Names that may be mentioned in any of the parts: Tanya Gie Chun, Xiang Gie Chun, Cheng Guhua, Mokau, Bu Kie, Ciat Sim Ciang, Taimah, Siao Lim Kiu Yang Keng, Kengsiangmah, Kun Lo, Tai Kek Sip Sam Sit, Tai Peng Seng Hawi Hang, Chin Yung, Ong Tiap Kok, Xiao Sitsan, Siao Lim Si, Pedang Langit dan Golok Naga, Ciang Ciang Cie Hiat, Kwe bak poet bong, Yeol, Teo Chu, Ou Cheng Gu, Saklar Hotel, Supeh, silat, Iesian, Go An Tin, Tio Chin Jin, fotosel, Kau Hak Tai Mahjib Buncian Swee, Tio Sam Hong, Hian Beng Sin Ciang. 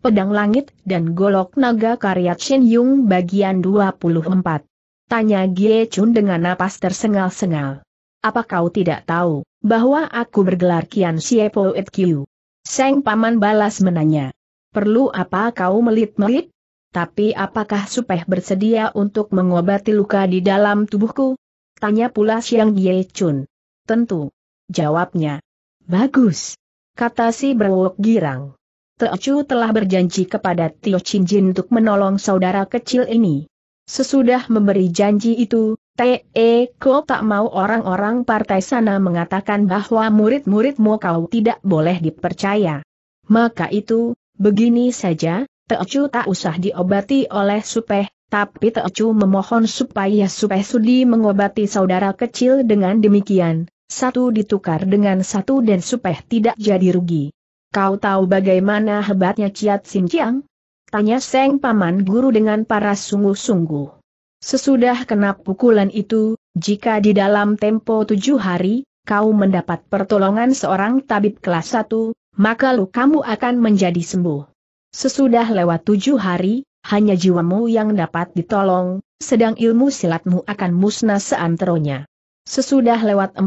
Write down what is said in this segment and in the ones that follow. Pedang Langit, dan Golok Naga karya Chin Yung bagian 24. Tanya Gie Chun dengan napas tersengal-sengal. Apa kau tidak tahu bahwa aku bergelar Kian Xie Poet Qiu? Seng Paman balas menanya. Perlu apa kau melit-melit? Tapi apakah Supeh bersedia untuk mengobati luka di dalam tubuhku? Tanya pula Xiang Gie Chun. Tentu, jawabnya. Bagus, kata si berwok girang. Teo Chu telah berjanji kepada Tio Chin Jin untuk menolong saudara kecil ini. Sesudah memberi janji itu, Teo tak mau orang-orang partai sana mengatakan bahwa murid-muridmu kau tidak boleh dipercaya. Maka itu, begini saja, Teo Chu tak usah diobati oleh Supeh, tapi Teo Chu memohon supaya Supeh sudi mengobati saudara kecil dengan demikian, satu ditukar dengan satu dan Supeh tidak jadi rugi. Kau tahu bagaimana hebatnya Ciat Sim Ciang? Tanya Seng Paman Guru dengan paras sungguh-sungguh. Sesudah kena pukulan itu, jika di dalam tempo 7 hari, kau mendapat pertolongan seorang tabib kelas 1, maka lukamu akan menjadi sembuh. Sesudah lewat 7 hari, hanya jiwamu yang dapat ditolong, sedang ilmu silatmu akan musnah seanteronya. Sesudah lewat 14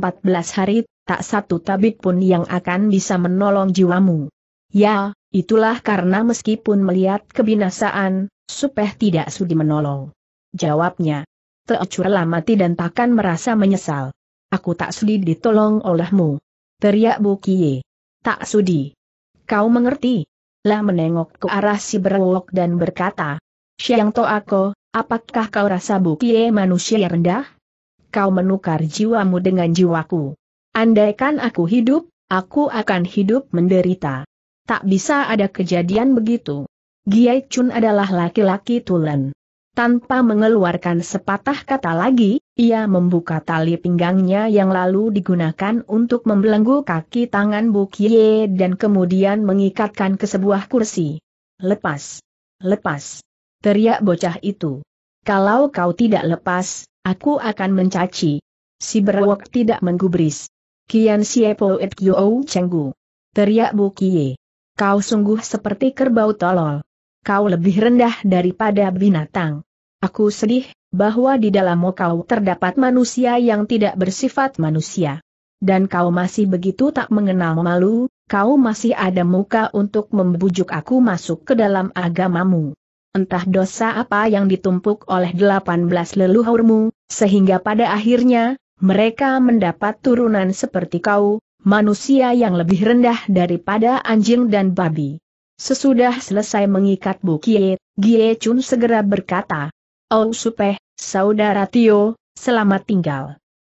hari, tak satu tabib pun yang akan bisa menolong jiwamu. Ya, itulah karena meskipun melihat kebinasaan, Supeh tidak sudi menolong. Jawabnya. Teo Chu rela mati dan takkan merasa menyesal. Aku tak sudi ditolong olehmu. Teriak Bu Kie. Tak sudi. Kau mengerti? Lah menengok ke arah si berwok dan berkata. Siang Toako, apakah kau rasa Bu Kie manusia rendah? Kau menukar jiwamu dengan jiwaku. Andaikan aku hidup, aku akan hidup menderita. Tak bisa ada kejadian begitu. Gie Chun adalah laki-laki tulen. Tanpa mengeluarkan sepatah kata lagi, ia membuka tali pinggangnya yang lalu digunakan untuk membelenggu kaki tangan Bu Kie dan kemudian mengikatkan ke sebuah kursi. Lepas! Lepas! Teriak bocah itu. Kalau kau tidak lepas, aku akan mencaci. Si berwok tidak menggubris. Kian Xie Poet Qiu Ou Cheng Gu. Teriak Bu Kie. Kau sungguh seperti kerbau tolol. Kau lebih rendah daripada binatang. Aku sedih bahwa di dalammu kau terdapat manusia yang tidak bersifat manusia. Dan kau masih begitu tak mengenal malu, kau masih ada muka untuk membujuk aku masuk ke dalam agamamu. Entah dosa apa yang ditumpuk oleh 18 leluhurmu, sehingga pada akhirnya mereka mendapat turunan seperti kau, manusia yang lebih rendah daripada anjing dan babi. Sesudah selesai mengikat Bu Kie, Gie Chun segera berkata, "Oh Supeh, saudara Tio, selamat tinggal.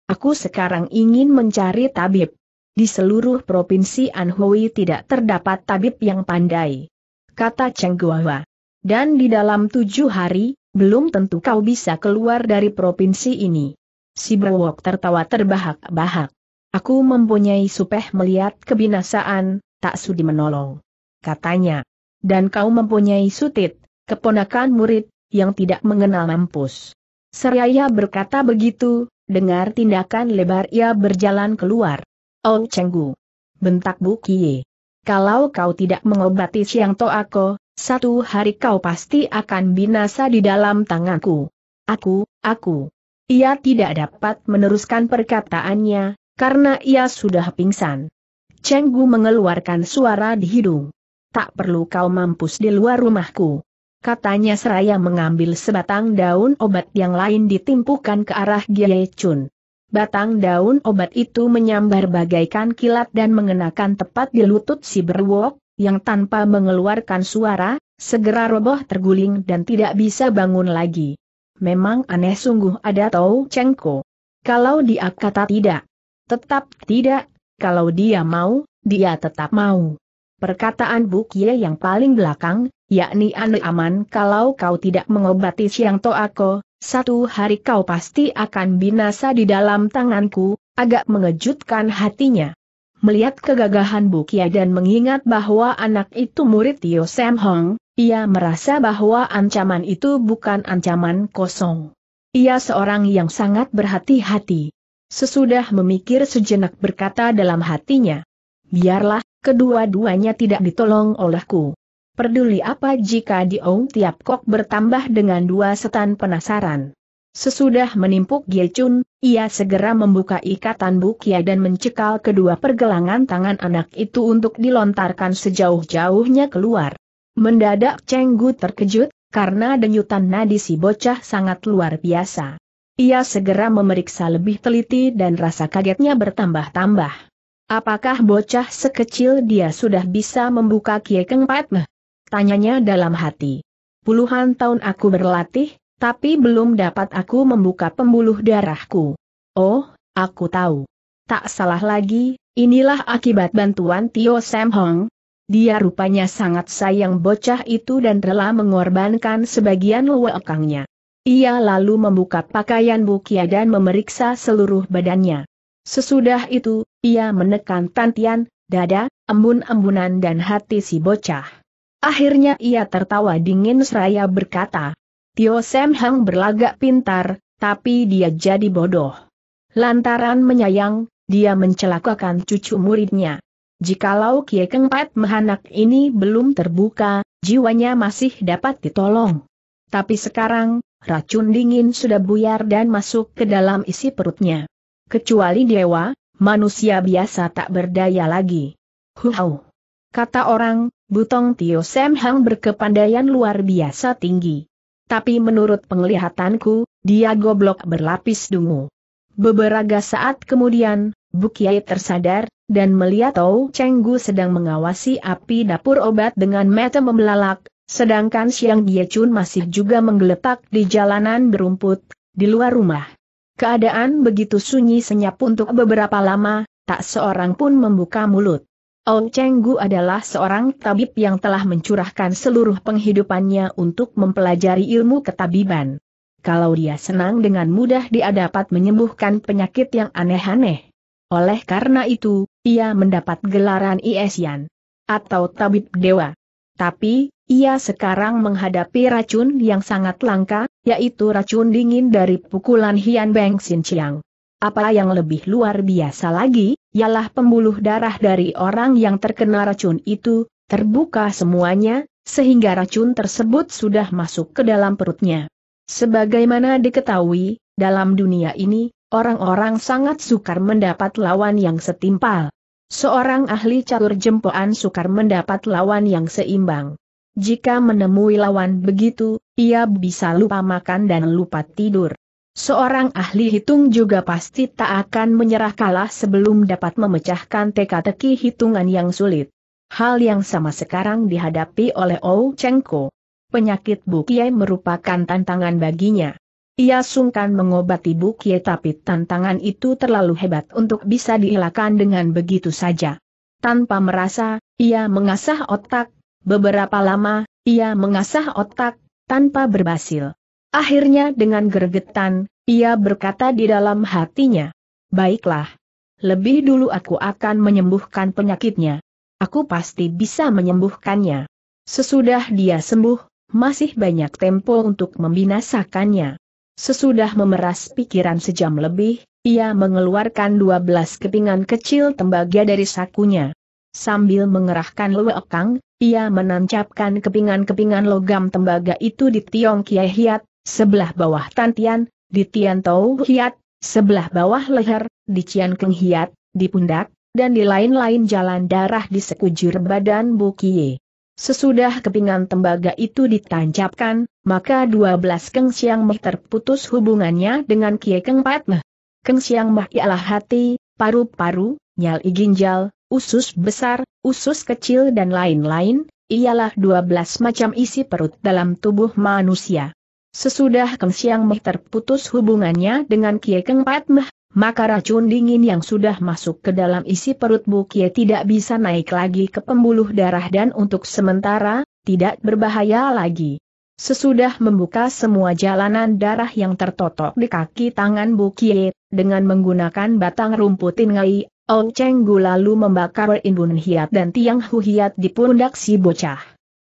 Aku sekarang ingin mencari tabib. Di seluruh provinsi Anhui tidak terdapat tabib yang pandai," kata Cheng Guhua. "Dan di dalam 7 hari, belum tentu kau bisa keluar dari provinsi ini." Si berwok tertawa terbahak-bahak. Aku mempunyai Supeh melihat kebinasaan, tak sudi menolong. Katanya. Dan kau mempunyai Sutit, keponakan murid, yang tidak mengenal mampus. Seraya berkata begitu, dengar tindakan lebar ia berjalan keluar. Ou Cheng Gu. Bentak Bu Kie. Kalau kau tidak mengobati Xiang Toako, 1 hari kau pasti akan binasa di dalam tanganku. Aku. Ia tidak dapat meneruskan perkataannya, karena ia sudah pingsan. Cheng Gu mengeluarkan suara di hidung. Tak perlu kau mampus di luar rumahku. Katanya seraya mengambil sebatang daun obat yang lain ditimpukan ke arah Gie Chun. Batang daun obat itu menyambar bagaikan kilat dan mengenakan tepat di lutut si berwok, yang tanpa mengeluarkan suara, segera roboh terguling dan tidak bisa bangun lagi. Memang aneh sungguh ada Tau Cheng Ko. Kalau dia kata tidak, tetap tidak. Kalau dia mau, dia tetap mau. Perkataan Bu Kie yang paling belakang, yakni aneh aman kalau kau tidak mengobati Xiang Toako, 1 hari kau pasti akan binasa di dalam tanganku, agak mengejutkan hatinya. Melihat kegagahan Bu Kie dan mengingat bahwa anak itu murid Tio Sam Hong, ia merasa bahwa ancaman itu bukan ancaman kosong. Ia seorang yang sangat berhati-hati. Sesudah memikir sejenak berkata dalam hatinya, biarlah kedua-duanya tidak ditolong olehku. Peduli apa jika di Ong Tiap Kok bertambah dengan dua setan penasaran. Sesudah menimpuk Gie Chun, ia segera membuka ikatan Bu Kie dan mencekal kedua pergelangan tangan anak itu untuk dilontarkan sejauh-jauhnya keluar. Mendadak Cheng Gu terkejut, karena denyutan nadi si bocah sangat luar biasa. Ia segera memeriksa lebih teliti dan rasa kagetnya bertambah-tambah. Apakah bocah sekecil dia sudah bisa membuka Kiai Kengpat? Tanyanya dalam hati. Puluhan tahun aku berlatih, tapi belum dapat aku membuka pembuluh darahku. Oh, aku tahu. Tak salah lagi, inilah akibat bantuan Tio Sam Hong. Dia rupanya sangat sayang bocah itu dan rela mengorbankan sebagian lewekangnya. Ia lalu membuka pakaian Bu Kie dan memeriksa seluruh badannya. Sesudah itu, ia menekan tantian, dada, embun-embunan dan hati si bocah. Akhirnya ia tertawa dingin seraya berkata, Tio Sam Hong berlagak pintar, tapi dia jadi bodoh. Lantaran menyayang, dia mencelakakan cucu muridnya. Jikalau Kiai Kengpat mahanak ini belum terbuka, jiwanya masih dapat ditolong. Tapi sekarang, racun dingin sudah buyar dan masuk ke dalam isi perutnya. Kecuali dewa, manusia biasa tak berdaya lagi. Huau. Kata orang, Butong Tio Sam Hong berkepandaian luar biasa tinggi. Tapi menurut penglihatanku, dia goblok berlapis dungu. Beberapa saat kemudian, Bu Kie tersadar, dan melihat Ou Cheng Gu sedang mengawasi api dapur obat dengan mata membelalak, sedangkan Xiang Gie Chun masih juga menggeletak di jalanan berumput, di luar rumah. Keadaan begitu sunyi senyap untuk beberapa lama, tak seorang pun membuka mulut. Ou Cheng Gu adalah seorang tabib yang telah mencurahkan seluruh penghidupannya untuk mempelajari ilmu ketabiban. Kalau dia senang dengan mudah dia dapat menyembuhkan penyakit yang aneh-aneh. Oleh karena itu, ia mendapat gelaran Iesian, atau tabib dewa. Tapi, ia sekarang menghadapi racun yang sangat langka, yaitu racun dingin dari pukulan Hian Beng Sin Ciang. Apa yang lebih luar biasa lagi, ialah pembuluh darah dari orang yang terkena racun itu, terbuka semuanya, sehingga racun tersebut sudah masuk ke dalam perutnya. Sebagaimana diketahui, dalam dunia ini, orang-orang sangat sukar mendapat lawan yang setimpal. Seorang ahli catur jempolan sukar mendapat lawan yang seimbang. Jika menemui lawan begitu, ia bisa lupa makan dan lupa tidur. Seorang ahli hitung juga pasti tak akan menyerah kalah sebelum dapat memecahkan teka-teki hitungan yang sulit. Hal yang sama sekarang dihadapi oleh Ou Cheng Gu. Penyakit Bu Kie merupakan tantangan baginya. Ia sungkan mengobati Bu Kie tapi tantangan itu terlalu hebat untuk bisa dihilangkan dengan begitu saja. Tanpa merasa, ia mengasah otak, beberapa lama, ia mengasah otak, tanpa berhasil. Akhirnya dengan gergetan, ia berkata di dalam hatinya, baiklah, lebih dulu aku akan menyembuhkan penyakitnya. Aku pasti bisa menyembuhkannya. Sesudah dia sembuh, masih banyak tempo untuk membinasakannya. Sesudah memeras pikiran sejam lebih, ia mengeluarkan 12 kepingan kecil tembaga dari sakunya. Sambil mengerahkan lewekang, ia menancapkan kepingan-kepingan logam tembaga itu di Tiong Kie Hiat, sebelah bawah tantian, di Tian Tau Hiat, sebelah bawah leher, di Cian Keng Hiat, di pundak, dan di lain-lain jalan darah di sekujur badan Bu Kie. Sesudah kepingan tembaga itu ditancapkan, maka 12 Kengsiangmah terputus hubungannya dengan Kiai Kengpat. Kengsiangmah ialah hati, paru-paru, nyali ginjal, usus besar, usus kecil dan lain-lain, ialah 12 macam isi perut dalam tubuh manusia. Sesudah Kengsiangmah terputus hubungannya dengan Kiai Kengpat, maka racun dingin yang sudah masuk ke dalam isi perut Bu Kie tidak bisa naik lagi ke pembuluh darah dan untuk sementara, tidak berbahaya lagi. Sesudah membuka semua jalanan darah yang tertotok di kaki tangan Bu Kie, dengan menggunakan batang rumput ngai, Ou Cheng Gu lalu membakar Inbun Hiat dan Tiang Hu Hiat di pundak si bocah.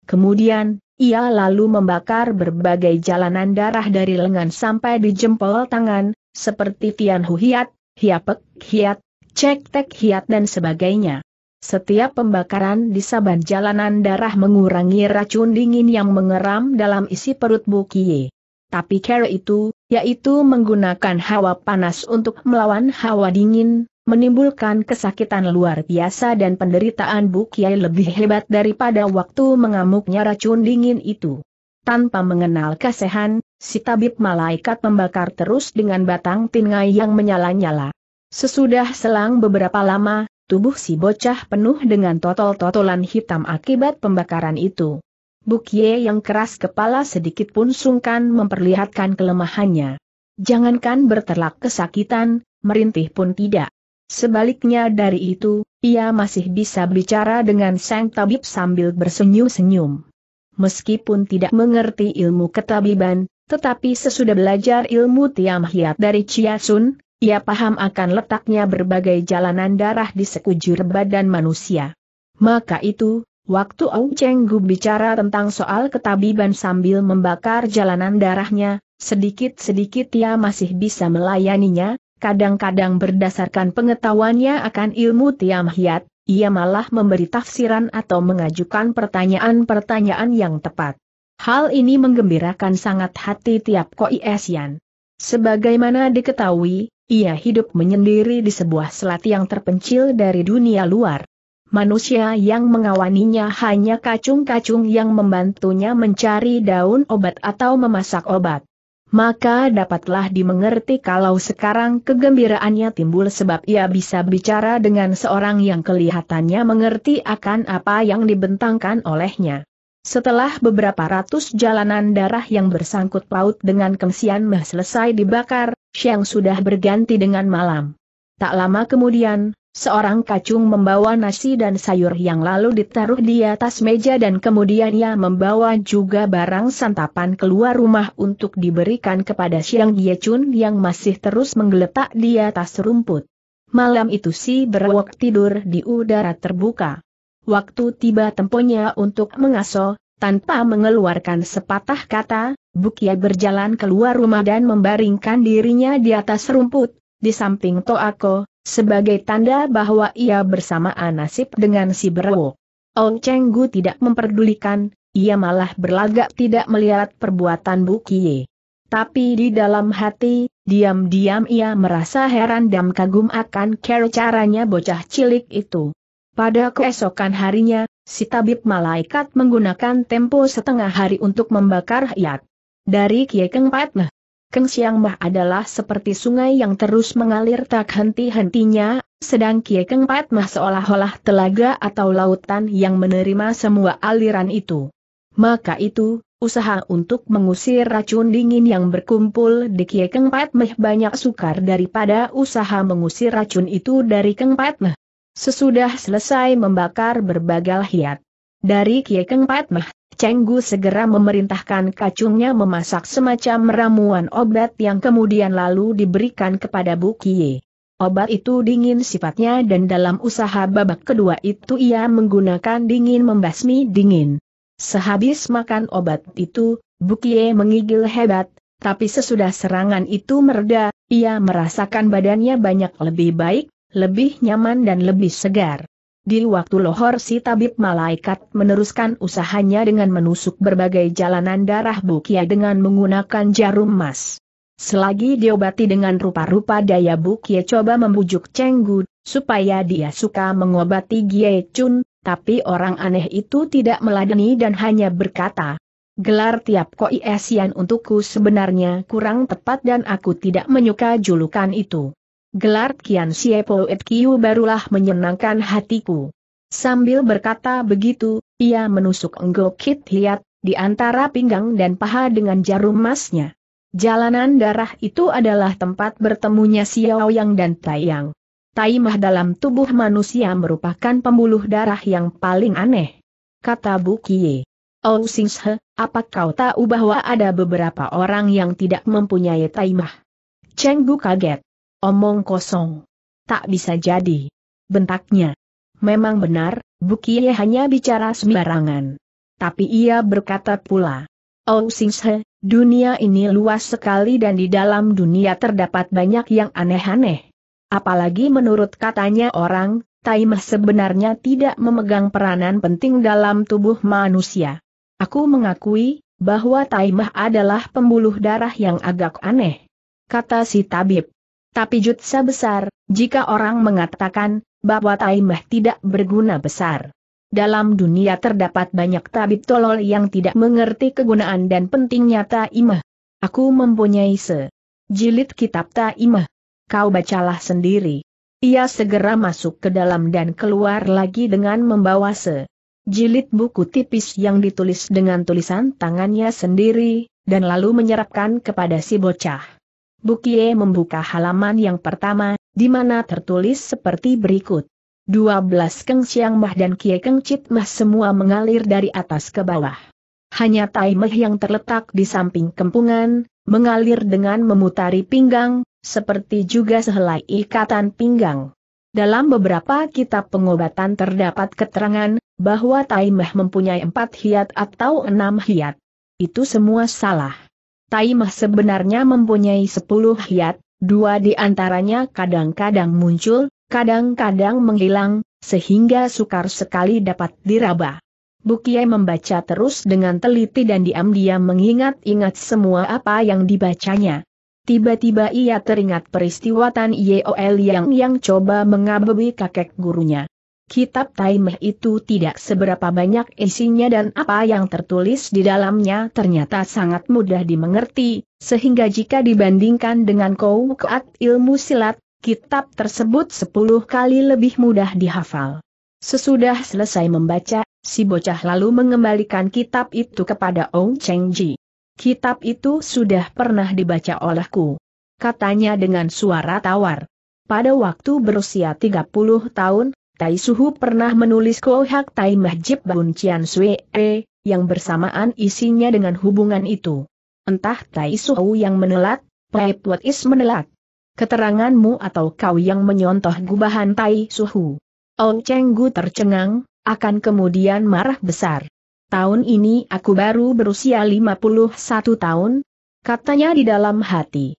Kemudian, ia lalu membakar berbagai jalanan darah dari lengan sampai di jempol tangan, seperti Tian Hu Hiat, Hiapek Hiat, Cek Tek Hiat dan sebagainya. Setiap pembakaran di saban jalanan darah mengurangi racun dingin yang mengeram dalam isi perut Bu Kie. Tapi cara itu, yaitu menggunakan hawa panas untuk melawan hawa dingin, menimbulkan kesakitan luar biasa dan penderitaan Bu Kie lebih hebat daripada waktu mengamuknya racun dingin itu. Tanpa mengenal kasihan, si tabib malaikat membakar terus dengan batang tinngai yang menyala-nyala. Sesudah selang beberapa lama, tubuh si bocah penuh dengan totol-totolan hitam akibat pembakaran itu. Bu Kie yang keras kepala sedikit pun sungkan memperlihatkan kelemahannya. Jangankan berterlak kesakitan, merintih pun tidak. Sebaliknya dari itu, ia masih bisa bicara dengan sang tabib sambil bersenyum-senyum. Meskipun tidak mengerti ilmu ketabiban, tetapi sesudah belajar ilmu Tiam Hiat dari Chia Sun, ia paham akan letaknya berbagai jalanan darah di sekujur badan manusia. Maka itu, waktu Ou Cheng Gu bicara tentang soal ketabiban sambil membakar jalanan darahnya, sedikit-sedikit ia masih bisa melayaninya, kadang-kadang berdasarkan pengetahuannya akan ilmu Tiam Hiat, ia malah memberi tafsiran atau mengajukan pertanyaan-pertanyaan yang tepat. Hal ini menggembirakan sangat hati Tiap Kok Iesian. Sebagaimana diketahui, ia hidup menyendiri di sebuah selat yang terpencil dari dunia luar. Manusia yang mengawaninya hanya kacung-kacung yang membantunya mencari daun obat atau memasak obat. Maka dapatlah dimengerti kalau sekarang kegembiraannya timbul sebab ia bisa bicara dengan seorang yang kelihatannya mengerti akan apa yang dibentangkan olehnya. Setelah beberapa ratus jalanan darah yang bersangkut paut dengan Kengsiangmah selesai dibakar, siang sudah berganti dengan malam. Tak lama kemudian, seorang kacung membawa nasi dan sayur yang lalu ditaruh di atas meja dan kemudian ia membawa juga barang santapan keluar rumah untuk diberikan kepada Xiang Gie Chun yang masih terus menggeletak di atas rumput. Malam itu si berawak tidur di udara terbuka. Waktu tiba temponya untuk mengaso, tanpa mengeluarkan sepatah kata, Bu Kie berjalan keluar rumah dan membaringkan dirinya di atas rumput, di samping Toako, sebagai tanda bahwa ia bersamaan nasib dengan si berawak. Ou Cheng Gu tidak memperdulikan, ia malah berlagak tidak melihat perbuatan Bu Kie. Tapi di dalam hati, diam-diam ia merasa heran dan kagum akan caranya bocah cilik itu. Pada keesokan harinya, si tabib malaikat menggunakan tempo setengah hari untuk membakar hiat. Dari Kiai Kengpat, Kengsiangmah adalah seperti sungai yang terus mengalir tak henti-hentinya, sedang Kiai Kengpat seolah-olah telaga atau lautan yang menerima semua aliran itu. Maka itu, usaha untuk mengusir racun dingin yang berkumpul di Kiai Kengpat banyak sukar daripada usaha mengusir racun itu dari Kengpat. Sesudah selesai membakar berbagai hiat dari Kiai Kengpat, Cheng Gu segera memerintahkan kacungnya memasak semacam ramuan obat yang kemudian lalu diberikan kepada Bu Kie. Obat itu dingin sifatnya dan dalam usaha babak kedua itu ia menggunakan dingin membasmi dingin. Sehabis makan obat itu, Bu Kie mengigil hebat, tapi sesudah serangan itu mereda, ia merasakan badannya banyak lebih baik, lebih nyaman dan lebih segar. Di waktu lohor si tabib malaikat meneruskan usahanya dengan menusuk berbagai jalanan darah Bu Kie dengan menggunakan jarum emas. Selagi diobati dengan rupa-rupa daya, Bu Kie coba membujuk Cheng Gu supaya dia suka mengobati Gie Chun, tapi orang aneh itu tidak meladeni dan hanya berkata, "Gelar Tiap Kok Iesian untukku sebenarnya kurang tepat dan aku tidak menyuka julukan itu. Gelar Kian Sie Poet Kiu barulah menyenangkan hatiku." Sambil berkata begitu, ia menusuk enggokit hiat di antara pinggang dan paha dengan jarum emasnya. Jalanan darah itu adalah tempat bertemunya Siao Yang dan Taiyang. Taimah dalam tubuh manusia merupakan pembuluh darah yang paling aneh. Kata Bu Kie, "Oh Singshe, apa kau tahu bahwa ada beberapa orang yang tidak mempunyai taimah?" Cheng Gu kaget. "Omong kosong. Tak bisa jadi," bentaknya. Memang benar, Bu Kie hanya bicara sembarangan. Tapi ia berkata pula, "Oh Singshe, dunia ini luas sekali dan di dalam dunia terdapat banyak yang aneh-aneh. Apalagi menurut katanya orang, Taimah sebenarnya tidak memegang peranan penting dalam tubuh manusia. Aku mengakui bahwa Taimah adalah pembuluh darah yang agak aneh, kata si tabib. Tapi jutsa besar, jika orang mengatakan bahwa Taimah tidak berguna besar. Dalam dunia terdapat banyak tabib tolol yang tidak mengerti kegunaan dan pentingnya Taimah. Aku mempunyai sejilid kitab Taimah. Kau bacalah sendiri. Ia segera masuk ke dalam dan keluar lagi dengan membawa sejilid buku tipis yang ditulis dengan tulisan tangannya sendiri, dan lalu menyerapkan kepada si bocah. Bu Kie membuka halaman yang pertama, di mana tertulis seperti berikut. 12 Kengsiangmah dan Kie Kengcitmah semua mengalir dari atas ke bawah. Hanya Taimah yang terletak di samping kempungan, mengalir dengan memutari pinggang, seperti juga sehelai ikatan pinggang. Dalam beberapa kitab pengobatan terdapat keterangan bahwa Taimah mempunyai 4 hiat atau 6 hiat. Itu semua salah. Taimah sebenarnya mempunyai 10 hiat, 2 di antaranya kadang-kadang muncul, kadang-kadang menghilang, sehingga sukar sekali dapat diraba. Bu Kie membaca terus dengan teliti dan diam-diam mengingat-ingat semua apa yang dibacanya. Tiba-tiba ia teringat peristiwa Tan Yeol yang coba mengabui kakek gurunya. Kitab Taimah itu tidak seberapa banyak isinya dan apa yang tertulis di dalamnya ternyata sangat mudah dimengerti, sehingga jika dibandingkan dengan Koukat ilmu silat, kitab tersebut 10 kali lebih mudah dihafal. Sesudah selesai membaca, si bocah lalu mengembalikan kitab itu kepada Ou Cheng Gu. Kitab itu sudah pernah dibaca olehku, katanya dengan suara tawar. Pada waktu berusia 30 tahun, Tai Suhu pernah menulis Kau Hak Tai Mahjib Buncian Swee, yang bersamaan isinya dengan hubungan itu. Entah Tai Suhu yang menelat, Pepwet Is menelat. Keteranganmu atau kau yang menyontoh gubahan Tai Suhu. Ou Cheng Gu tercengang, akan kemudian marah besar. Tahun ini aku baru berusia 51 tahun, katanya di dalam hati.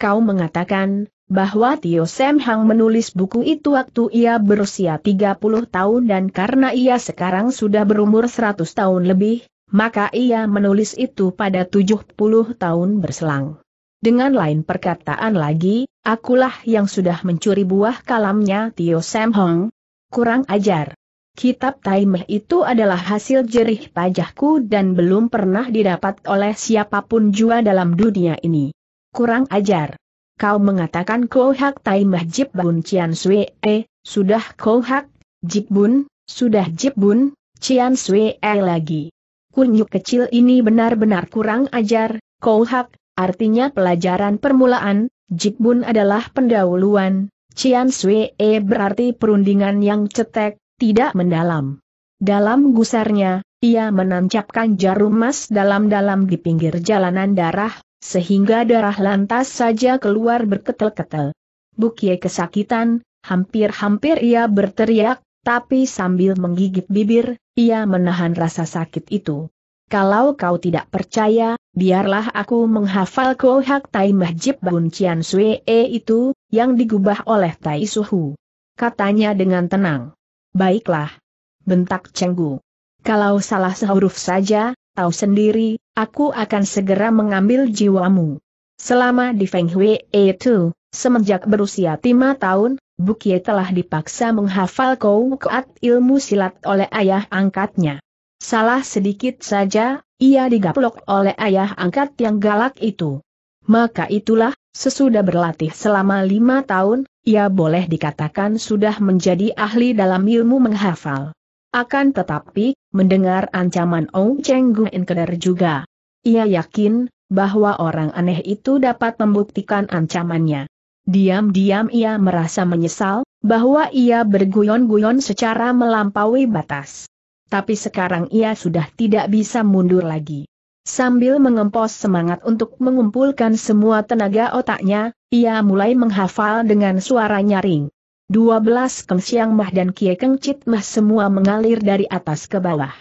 Kau mengatakan bahwa Tio Sam Hong menulis buku itu waktu ia berusia 30 tahun dan karena ia sekarang sudah berumur 100 tahun lebih, maka ia menulis itu pada 70 tahun berselang. Dengan lain perkataan lagi, akulah yang sudah mencuri buah kalamnya Tio Sam Hong. Kurang ajar. Kitab Taimah itu adalah hasil jerih payahku dan belum pernah didapat oleh siapapun jua dalam dunia ini. Kurang ajar. Kau mengatakan Kau Hak Tai Mahjib Buncian Swee, sudah Kau Hak, Jibun, sudah Jibun, Cian Swee lagi. Kunyuk kecil ini benar-benar kurang ajar. Kau Hak artinya pelajaran permulaan, Jibun adalah pendahuluan, Cian Swee berarti perundingan yang cetek, tidak mendalam. Dalam gusarnya, ia menancapkan jarum emas dalam-dalam di pinggir jalanan darah, sehingga darah lantas saja keluar berketel-ketel. Bu Kie kesakitan, hampir-hampir ia berteriak, tapi sambil menggigit bibir, ia menahan rasa sakit itu. Kalau kau tidak percaya, biarlah aku menghafal Kau Hak Tai Mahjib Buncian Swee itu, yang digubah oleh Tai Suhu, katanya dengan tenang. Baiklah, bentak Cheng Gu. Kalau salah sehuruf saja, tahu sendiri, aku akan segera mengambil jiwamu. Selama di Feng Hui itu, semenjak berusia 5 tahun, Bu Kie telah dipaksa menghafal Koukat ilmu silat oleh ayah angkatnya. Salah sedikit saja, ia digaplok oleh ayah angkat yang galak itu. Maka itulah, sesudah berlatih selama 5 tahun, ia boleh dikatakan sudah menjadi ahli dalam ilmu menghafal. Akan tetapi, mendengar ancaman Ou Cheng Gu engkeder juga. Ia yakin bahwa orang aneh itu dapat membuktikan ancamannya. Diam-diam ia merasa menyesal bahwa ia berguyon-guyon secara melampaui batas. Tapi sekarang ia sudah tidak bisa mundur lagi. Sambil mengempos semangat untuk mengumpulkan semua tenaga otaknya, ia mulai menghafal dengan suara nyaring. 12 Kengsiangmah dan Kie Kengcitmah semua mengalir dari atas ke bawah.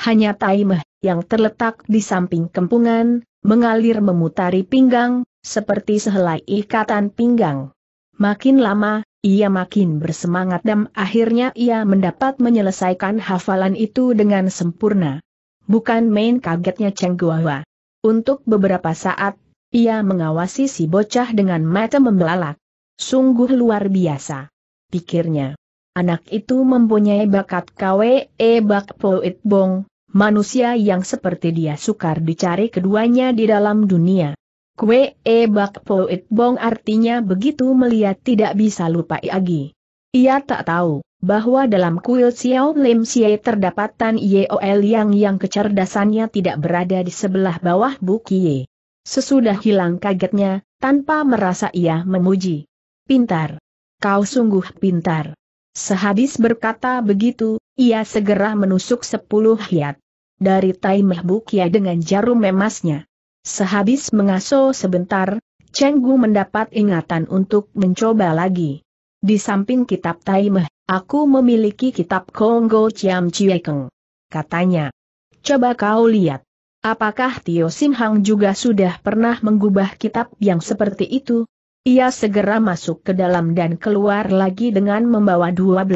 Hanya Taimah, yang terletak di samping kempungan, mengalir memutari pinggang, seperti sehelai ikatan pinggang. Makin lama, Ia makin bersemangat dan akhirnya ia mendapat menyelesaikan hafalan itu dengan sempurna. Bukan main kagetnya Cheng Guhua. Untuk beberapa saat, ia mengawasi si bocah dengan mata membelalak. Sungguh luar biasa, pikirnya. Anak itu mempunyai bakat kwe bak poet bong, manusia yang seperti dia sukar dicari keduanya di dalam dunia. Kwe bak poet bong artinya begitu melihat tidak bisa lupa lagi. Ia tak tahu bahwa dalam kuil Siao Lim Si terdapat Tan Yeol yang kecerdasannya tidak berada di sebelah bawah Bu Kie. Sesudah hilang kagetnya, tanpa merasa ia memuji. Pintar. Kau sungguh pintar. Sehabis berkata begitu, ia segera menusuk 10 hiat. Dari Taimah Bu Kie dengan jarum emasnya. Sehabis mengaso sebentar, Cheng Gu mendapat ingatan untuk mencoba lagi. Di samping kitab Taimah, aku memiliki kitab Konggo Chiam Ciwekeng, katanya. Coba kau lihat. Apakah Tio Sam Hong juga sudah pernah menggubah kitab yang seperti itu? Ia segera masuk ke dalam dan keluar lagi dengan membawa 12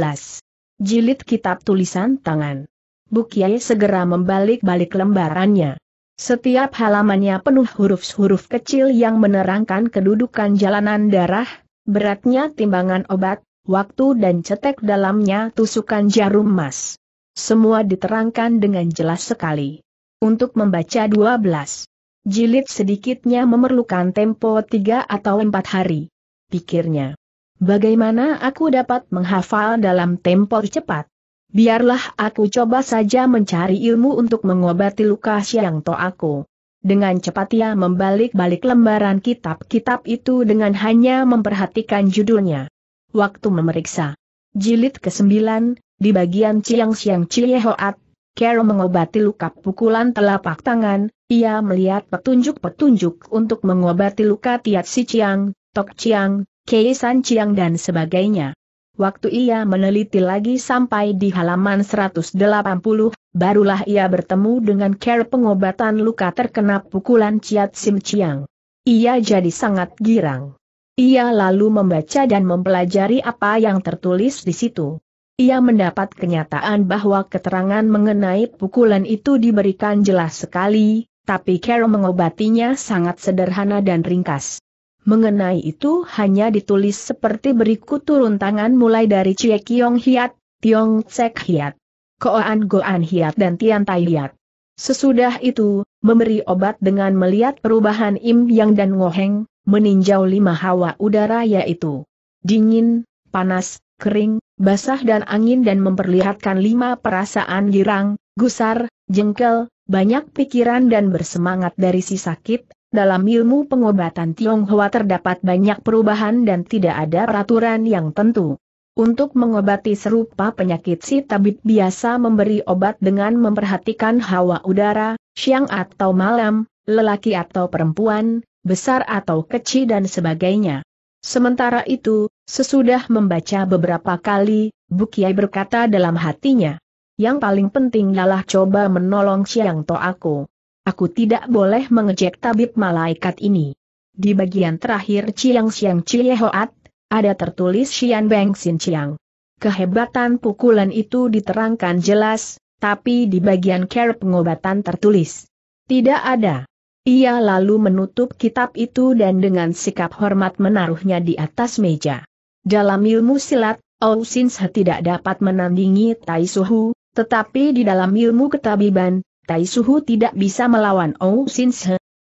jilid kitab tulisan tangan. Bu Kie segera membalik-balik lembarannya. Setiap halamannya penuh huruf-huruf kecil yang menerangkan kedudukan jalanan darah, beratnya timbangan obat, waktu dan cetek dalamnya tusukan jarum emas. Semua diterangkan dengan jelas sekali. Untuk membaca 12 jilid sedikitnya memerlukan tempo 3 atau 4 hari, pikirnya. Bagaimana aku dapat menghafal dalam tempo cepat? Biarlah aku coba saja mencari ilmu untuk mengobati luka Xiang To aku. Dengan cepat ia membalik-balik lembaran kitab-kitab itu dengan hanya memperhatikan judulnya. Waktu memeriksa. Jilid ke-9, di bagian Ciang Ciang Ciyah Hoat, Kero mengobati luka pukulan telapak tangan, ia melihat petunjuk-petunjuk untuk mengobati luka Ciat Sin Ciang, Tok Ciang, San Ciang dan sebagainya. Waktu ia meneliti lagi sampai di halaman 180, barulah ia bertemu dengan care pengobatan luka terkena pukulan Ciat Sim Ciang. Ia jadi sangat girang. Ia lalu membaca dan mempelajari apa yang tertulis di situ. Ia mendapat kenyataan bahwa keterangan mengenai pukulan itu diberikan jelas sekali, tapi cara mengobatinya sangat sederhana dan ringkas. Mengenai itu hanya ditulis seperti berikut turun tangan mulai dari Cie Kiong Hiat, Tiong Cek Hiat, Go An Hiat dan Tian Tai Hiat. Sesudah itu, memberi obat dengan melihat perubahan Im Yang dan Ngoheng, meninjau 5 hawa udara yaitu dingin, panas, kering, basah dan angin dan memperlihatkan 5 perasaan girang, gusar, jengkel, banyak pikiran dan bersemangat dari si sakit. Dalam ilmu pengobatan Tionghoa terdapat banyak perubahan dan tidak ada peraturan yang tentu. Untuk mengobati serupa penyakit si tabib biasa memberi obat dengan memperhatikan hawa udara, siang atau malam, lelaki atau perempuan, besar atau kecil dan sebagainya. Sementara itu, sesudah membaca beberapa kali, Bu Kie berkata dalam hatinya, yang paling penting adalah coba menolong Xiang To aku. Aku tidak boleh mengejek tabib malaikat ini. Di bagian terakhir Ciang Ciang Cie Hoat, ada tertulis Hian Beng Sin Ciang. Kehebatan pukulan itu diterangkan jelas, tapi di bagian care pengobatan tertulis tidak ada. Ia lalu menutup kitab itu dan dengan sikap hormat menaruhnya di atas meja. Dalam ilmu silat, Ou Sin tidak dapat menandingi Tai Suhu, tetapi di dalam ilmu ketabiban, Tai Suhu tidak bisa melawan Ou Sin,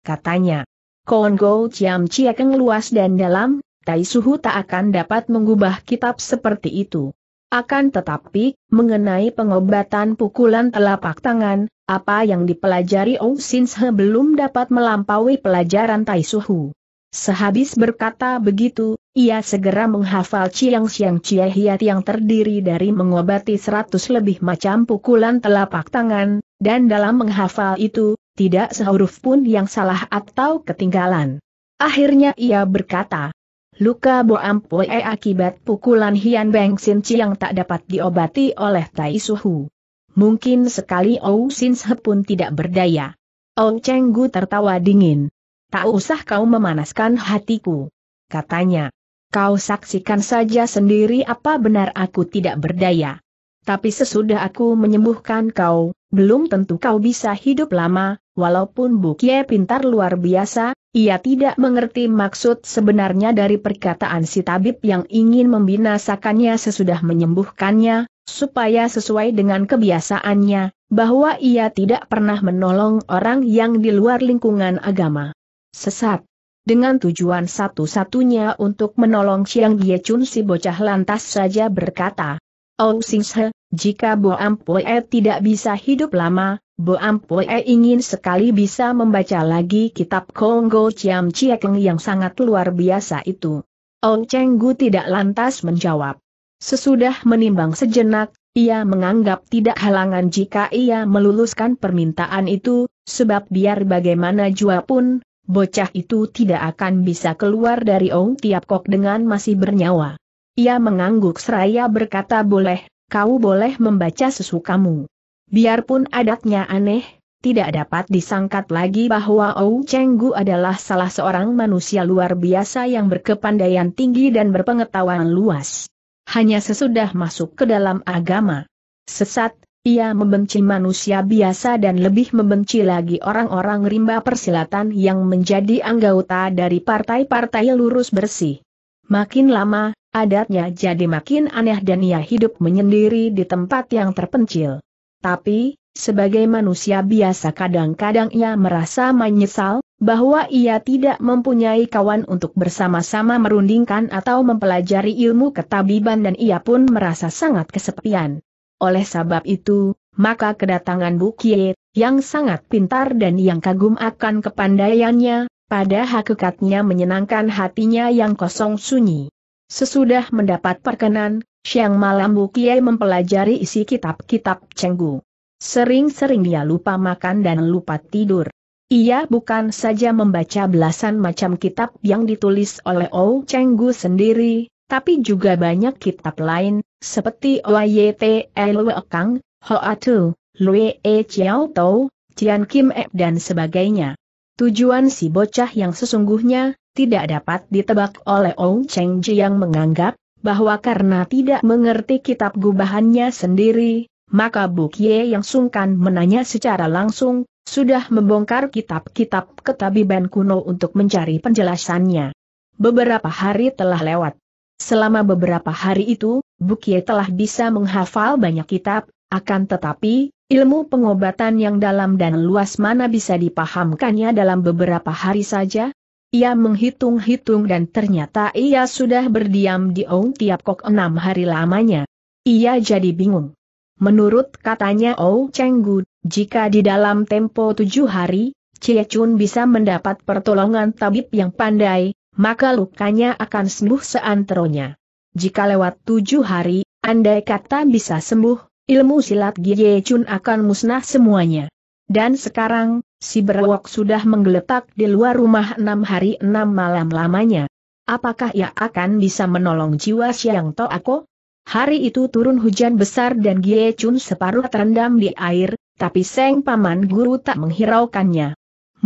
katanya. Konggo Chiam Ciwekeng luas dan dalam, Tai Suhu tak akan dapat mengubah kitab seperti itu. Akan tetapi, mengenai pengobatan pukulan telapak tangan, apa yang dipelajari Ou Sin belum dapat melampaui pelajaran Tai Suhu. Sehabis berkata begitu, ia segera menghafal Ciang Ciang Cie Hiat yang terdiri dari mengobati 100 lebih macam pukulan telapak tangan, dan dalam menghafal itu, tidak sehuruf pun yang salah atau ketinggalan. Akhirnya ia berkata, luka boam poe akibat pukulan Hian Beng Sin Ciang tak dapat diobati oleh Tai Suhu. Mungkin sekali Ou Sin pun tidak berdaya. Ou Cheng Gu tertawa dingin. Tak usah kau memanaskan hatiku, katanya. Kau saksikan saja sendiri apa benar aku tidak berdaya. Tapi sesudah aku menyembuhkan kau, belum tentu kau bisa hidup lama, walaupun Bu Kie pintar luar biasa, ia tidak mengerti maksud sebenarnya dari perkataan si tabib yang ingin membinasakannya sesudah menyembuhkannya, supaya sesuai dengan kebiasaannya, bahwa ia tidak pernah menolong orang yang di luar lingkungan agama. Sesat. Dengan tujuan satu-satunya untuk menolong Xiang Gie Chun, si bocah lantas saja berkata, "Ou Cheng Gu, jika Bo Ampue tidak bisa hidup lama, Bo Ampue ingin sekali bisa membaca lagi kitab Konggo Chiam Ciwekeng yang sangat luar biasa itu." Ou Cheng Gu tidak lantas menjawab. Sesudah menimbang sejenak, ia menganggap tidak halangan jika ia meluluskan permintaan itu, sebab biar bagaimana jua pun, bocah itu tidak akan bisa keluar dari Ong Tiap Kok dengan masih bernyawa. Ia mengangguk seraya berkata, "Boleh, kau boleh membaca sesukamu." Biarpun adatnya aneh, tidak dapat disangkat lagi bahwa Ou Cheng Gu adalah salah seorang manusia luar biasa yang berkepandaian tinggi dan berpengetahuan luas. Hanya sesudah masuk ke dalam agama sesat, ia membenci manusia biasa dan lebih membenci lagi orang-orang rimba persilatan yang menjadi anggota dari partai-partai lurus bersih. Makin lama, adatnya jadi makin aneh dan ia hidup menyendiri di tempat yang terpencil. Tapi, sebagai manusia biasa kadang-kadang ia merasa menyesal, bahwa ia tidak mempunyai kawan untuk bersama-sama merundingkan atau mempelajari ilmu ketabiban dan ia pun merasa sangat kesepian. Oleh sebab itu, maka kedatangan Bu Kie, yang sangat pintar dan yang kagum akan kepandaiannya, pada hakikatnya menyenangkan hatinya yang kosong sunyi. Sesudah mendapat perkenan, siang malam Bu Kie mempelajari isi kitab-kitab Cheng Gu. Sering-sering dia lupa makan dan lupa tidur. Ia bukan saja membaca belasan macam kitab yang ditulis oleh Ou Cheng Gu sendiri, tapi juga banyak kitab lain, seperti Oyete Lwe Kang, Hoa Tu, Lwe E Chiao Tau, Tian Kim E dan sebagainya. Tujuan si bocah yang sesungguhnya tidak dapat ditebak oleh Ou Cheng Gu yang menganggap bahwa karena tidak mengerti kitab gubahannya sendiri, maka Bu Kie yang sungkan menanya secara langsung, sudah membongkar kitab-kitab ketabiban kuno untuk mencari penjelasannya. Beberapa hari telah lewat. Selama beberapa hari itu, Bu Kie telah bisa menghafal banyak kitab, akan tetapi, ilmu pengobatan yang dalam dan luas mana bisa dipahamkannya dalam beberapa hari saja? Ia menghitung-hitung dan ternyata ia sudah berdiam di Ong Tiap Kok 6 hari lamanya. Ia jadi bingung. Menurut katanya Ou Cheng Gu, jika di dalam tempo 7 hari, Cie Chun bisa mendapat pertolongan tabib yang pandai, maka lukanya akan sembuh seanteronya. Jika lewat 7 hari, andai kata bisa sembuh, ilmu silat Gie Chun akan musnah semuanya. Dan sekarang, si berwok sudah menggeletak di luar rumah 6 hari 6 malam lamanya. Apakah ia akan bisa menolong jiwa Siang Toako? Hari itu turun hujan besar dan Gie Chun separuh terendam di air, tapi Seng Paman Guru tak menghiraukannya.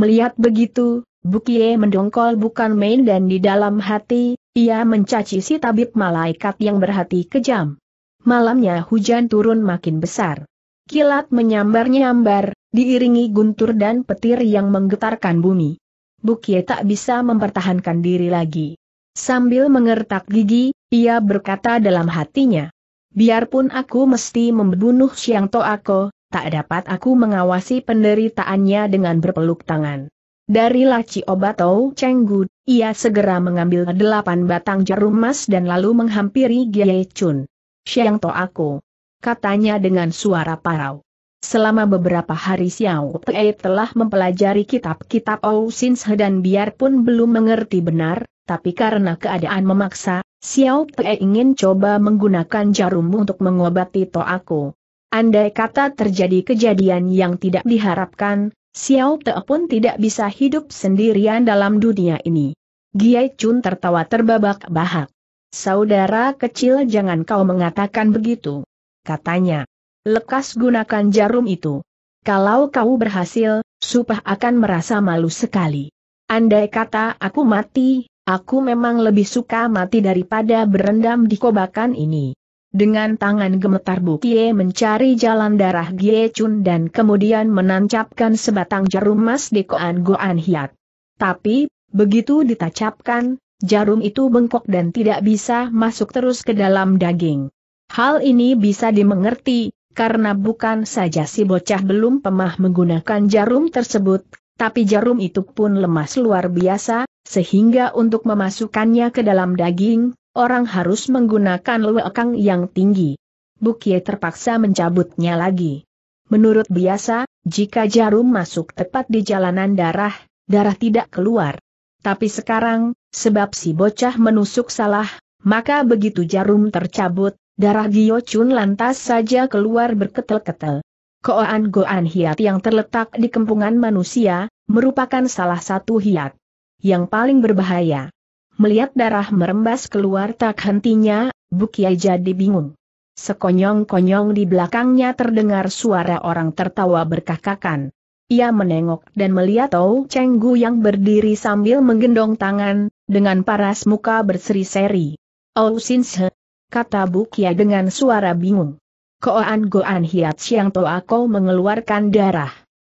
Melihat begitu, Bu Kie mendongkol bukan main dan di dalam hati, ia mencaci si tabib malaikat yang berhati kejam. Malamnya hujan turun makin besar. Kilat menyambar-nyambar, diiringi guntur dan petir yang menggetarkan bumi. Bu Kie tak bisa mempertahankan diri lagi. Sambil mengertak gigi, ia berkata dalam hatinya, biarpun aku mesti membunuh Siang Toako, tak dapat aku mengawasi penderitaannya dengan berpeluk tangan. Dari laci obat Ou Cheng Gu, ia segera mengambil 8 batang jarum emas dan lalu menghampiri Gie Chun. Siang Toako, katanya dengan suara parau. Selama beberapa hari Xiao Pei telah mempelajari kitab-kitab Ou Cheng Gu dan biarpun belum mengerti benar, tapi karena keadaan memaksa, Xiao Pei ingin coba menggunakan jarum untuk mengobati Toako. Andai kata terjadi kejadian yang tidak diharapkan, Xiao Pei pun tidak bisa hidup sendirian dalam dunia ini. Gie Chun tertawa terbabak-bahak. "Saudara kecil, jangan kau mengatakan begitu," katanya. "Lekas gunakan jarum itu. Kalau kau berhasil, Supeh akan merasa malu sekali. Andai kata aku mati, Aku memang lebih suka mati daripada berendam di kobakan ini. Dengan tangan gemetar Bu Kie mencari jalan darah Gie Chun dan kemudian menancapkan sebatang jarum emas di koan Go An Hiat. Tapi, begitu ditancapkan, jarum itu bengkok dan tidak bisa masuk terus ke dalam daging. Hal ini bisa dimengerti, karena bukan saja si bocah belum pemah menggunakan jarum tersebut, tapi jarum itu pun lemas luar biasa, sehingga untuk memasukkannya ke dalam daging, orang harus menggunakan lewekang yang tinggi. Bu Kie terpaksa mencabutnya lagi. Menurut biasa, jika jarum masuk tepat di jalanan darah, darah tidak keluar. Tapi sekarang, sebab si bocah menusuk salah, maka begitu jarum tercabut, darah Gie Chun lantas saja keluar berketel-ketel. Koan-koan hiat yang terletak di kampungan manusia, merupakan salah satu hiat yang paling berbahaya. Melihat darah merembas keluar tak hentinya, Bu Kie jadi bingung. Sekonyong-konyong di belakangnya terdengar suara orang tertawa berkakakan. Ia menengok dan melihat Ou Cheng Gu yang berdiri sambil menggendong tangan, dengan paras muka berseri-seri. "Oh Sinse," kata Bu Kie dengan suara bingung. "Koan Goan Hiat Siang Toa Kau mengeluarkan darah.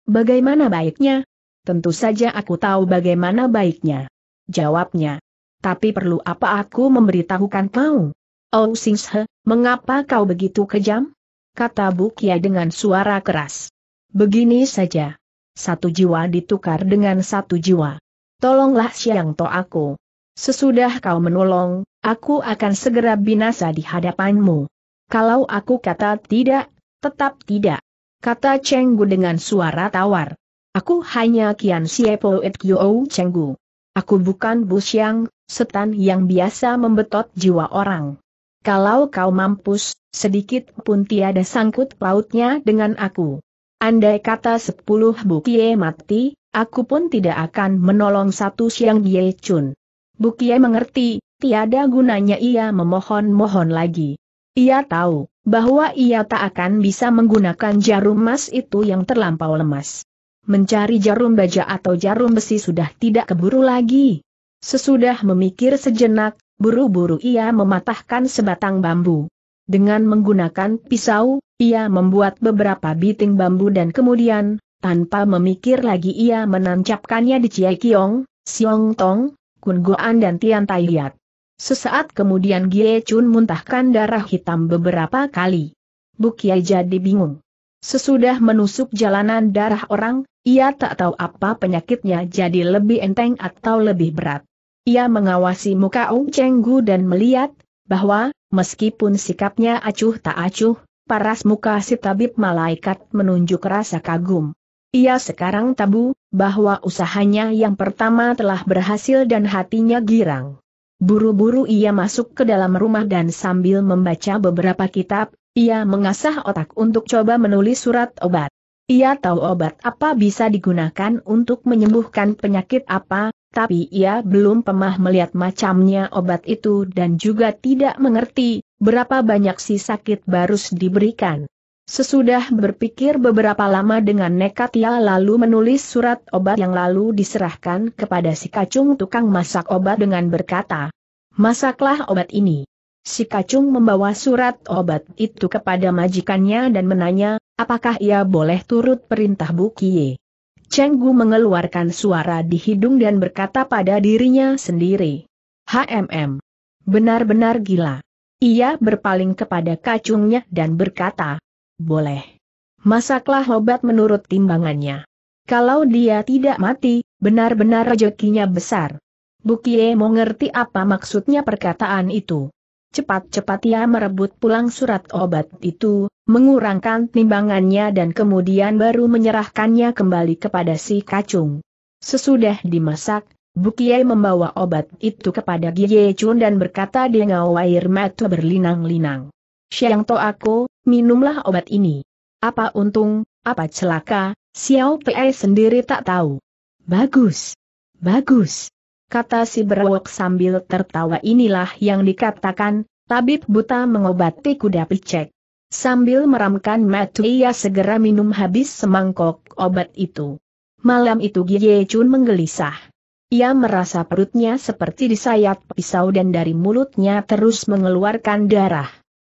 Bagaimana baiknya?" "Tentu saja aku tahu bagaimana baiknya," jawabnya. "Tapi perlu apa aku memberitahukan kau?" "Oh Singhe, mengapa kau begitu kejam?" kata Bu Kie dengan suara keras. "Begini saja. Satu jiwa ditukar dengan satu jiwa. Tolonglah Siang To aku. Sesudah kau menolong, aku akan segera binasa di hadapanmu. Kalau aku kata tidak, tetap tidak," kata Cheng Gu dengan suara tawar. "Aku hanya Kian Siepo Et Kyo Cheng Gu. Aku bukan Bu Xiang, setan yang biasa membetot jiwa orang. Kalau kau mampus, sedikit pun tiada sangkut pautnya dengan aku. Andai kata 10 Bu Kie mati, aku pun tidak akan menolong satu Xiang Gie Chun." Bu Kie mengerti, tiada gunanya ia memohon-mohon lagi. Ia tahu bahwa ia tak akan bisa menggunakan jarum emas itu yang terlampau lemas. Mencari jarum baja atau jarum besi sudah tidak keburu lagi. Sesudah memikir sejenak, buru-buru ia mematahkan sebatang bambu. Dengan menggunakan pisau, ia membuat beberapa biting bambu dan kemudian, tanpa memikir lagi ia menancapkannya di Cie Kiong, Siong Tong, Kun Goan dan Tian Tai Hiat. Sesaat kemudian Gie Chun muntahkan darah hitam beberapa kali. Bu Kie jadi bingung. Sesudah menusuk jalanan darah orang, ia tak tahu apa penyakitnya jadi lebih enteng atau lebih berat. Ia mengawasi muka Ou Cheng Gu dan melihat bahwa, meskipun sikapnya acuh tak acuh, paras muka si tabib malaikat menunjuk rasa kagum. Ia sekarang tabu bahwa usahanya yang pertama telah berhasil dan hatinya girang. Buru-buru ia masuk ke dalam rumah dan sambil membaca beberapa kitab, ia mengasah otak untuk coba menulis surat obat. Ia tahu obat apa bisa digunakan untuk menyembuhkan penyakit apa, tapi ia belum pernah melihat macamnya obat itu dan juga tidak mengerti berapa banyak si sakit barus diberikan. Sesudah berpikir beberapa lama dengan nekat ia lalu menulis surat obat yang lalu diserahkan kepada si kacung tukang masak obat dengan berkata, "Masaklah obat ini." Si kacung membawa surat obat itu kepada majikannya dan menanya, apakah ia boleh turut perintah Bu Kie. Cheng Gu mengeluarkan suara di hidung dan berkata pada dirinya sendiri, "Hmm, benar-benar gila." Ia berpaling kepada kacungnya dan berkata, "Boleh. Masaklah obat menurut timbangannya. Kalau dia tidak mati, benar-benar rezekinya besar." Bu Kie mau ngerti apa maksudnya perkataan itu. Cepat-cepat ia merebut pulang surat obat itu, mengurangkan timbangannya dan kemudian baru menyerahkannya kembali kepada si kacung. Sesudah dimasak, Bu Kie membawa obat itu kepada Gie Chun dan berkata dengan air mata berlinang-linang, "Siang To aku, minumlah obat ini." Apa untung, apa celaka, Xiao Pei sendiri tak tahu. "Bagus, bagus," kata si berwok sambil tertawa. Inilah yang dikatakan tabib buta mengobati kuda picek. Sambil meramkan mata ia segera minum habis semangkok obat itu. Malam itu Gie Chun menggelisah. Ia merasa perutnya seperti disayat pisau dan dari mulutnya terus mengeluarkan darah.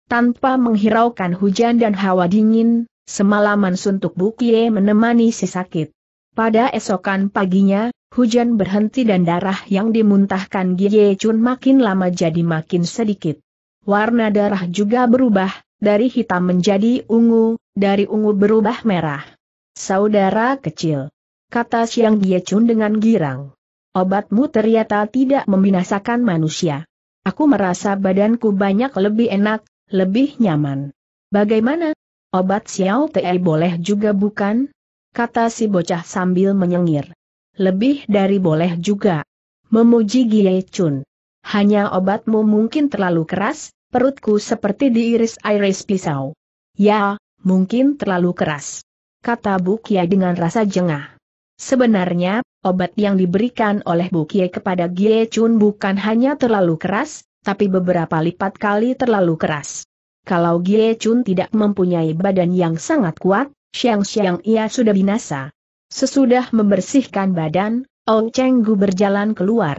Tanpa menghiraukan hujan dan hawa dingin, semalaman suntuk Bu Kie menemani si sakit. Pada esokan paginya, hujan berhenti dan darah yang dimuntahkan Gie Chun makin lama jadi makin sedikit. Warna darah juga berubah, dari hitam menjadi ungu, dari ungu berubah merah. "Saudara kecil," kata Xiang Gie Chun dengan girang, "obatmu ternyata tidak membinasakan manusia. Aku merasa badanku banyak lebih enak, lebih nyaman. Bagaimana? Obat Xiao Pei boleh juga bukan?" kata si bocah sambil menyengir. "Lebih dari boleh juga," memuji Gie Chun. "Hanya obatmu mungkin terlalu keras, perutku seperti diiris-iris pisau." "Ya, mungkin terlalu keras," kata Bu Kie dengan rasa jengah. Sebenarnya, obat yang diberikan oleh Bu Kie kepada Gie Chun bukan hanya terlalu keras, tapi beberapa lipat kali terlalu keras. Kalau Gie Chun tidak mempunyai badan yang sangat kuat, siang-siang ia sudah binasa. Sesudah membersihkan badan, Ou Cheng Gu berjalan keluar.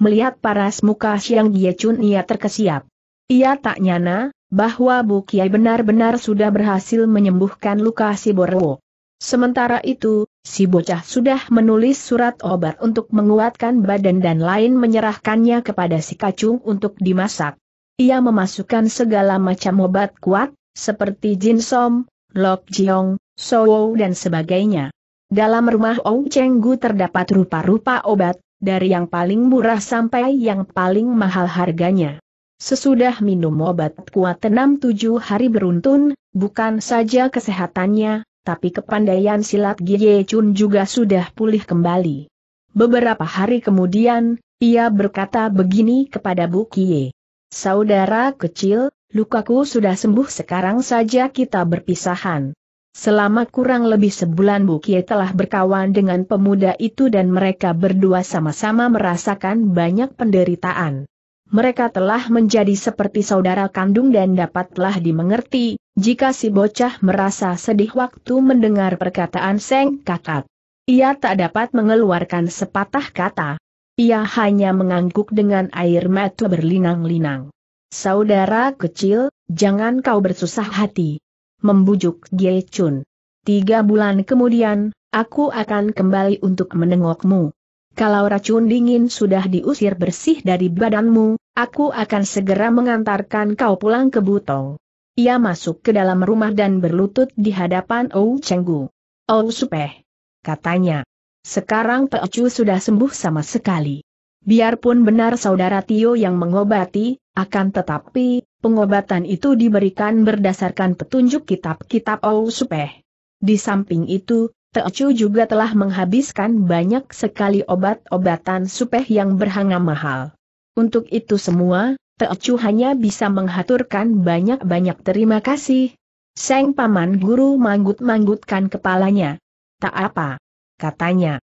Melihat paras muka Xiang Gie Chun ia terkesiap. Ia tak nyana, bahwa Bu Kie benar-benar sudah berhasil menyembuhkan luka si Borwo. Sementara itu, si bocah sudah menulis surat obat untuk menguatkan badan dan lain menyerahkannya kepada si kacung untuk dimasak. Ia memasukkan segala macam obat kuat, seperti jinsom, lok jiong, sowo dan sebagainya. Dalam rumah Ou Cheng Gu terdapat rupa-rupa obat, dari yang paling murah sampai yang paling mahal harganya. Sesudah minum obat kuat 6-7 hari beruntun, bukan saja kesehatannya, tapi kepandaian silat Gie Chun juga sudah pulih kembali. Beberapa hari kemudian, ia berkata begini kepada Bu Kie. "Saudara kecil, lukaku sudah sembuh, sekarang saja kita berpisahan." Selama kurang lebih sebulan Bu Kie telah berkawan dengan pemuda itu dan mereka berdua sama-sama merasakan banyak penderitaan. Mereka telah menjadi seperti saudara kandung dan dapatlah dimengerti, jika si bocah merasa sedih waktu mendengar perkataan Seng Kakak. Ia tak dapat mengeluarkan sepatah kata. Ia hanya mengangguk dengan air mata berlinang-linang. "Saudara kecil, jangan kau bersusah hati," membujuk Gie Chun. 3 bulan kemudian, aku akan kembali untuk menengokmu. Kalau racun dingin sudah diusir bersih dari badanmu, aku akan segera mengantarkan kau pulang ke Butong." Ia masuk ke dalam rumah dan berlutut di hadapan Ou Cheng Gu. "Oh Supeh," katanya, "sekarang Teo Chu sudah sembuh sama sekali. Biarpun benar saudara Tio yang mengobati, akan tetapi, pengobatan itu diberikan berdasarkan petunjuk kitab-kitab Ou Supeh. Di samping itu, Teo Chu juga telah menghabiskan banyak sekali obat-obatan Supeh yang berharga mahal. Untuk itu semua, Teo Chu hanya bisa menghaturkan banyak-banyak terima kasih." Seng Paman Guru manggut-manggutkan kepalanya. "Tak apa," katanya.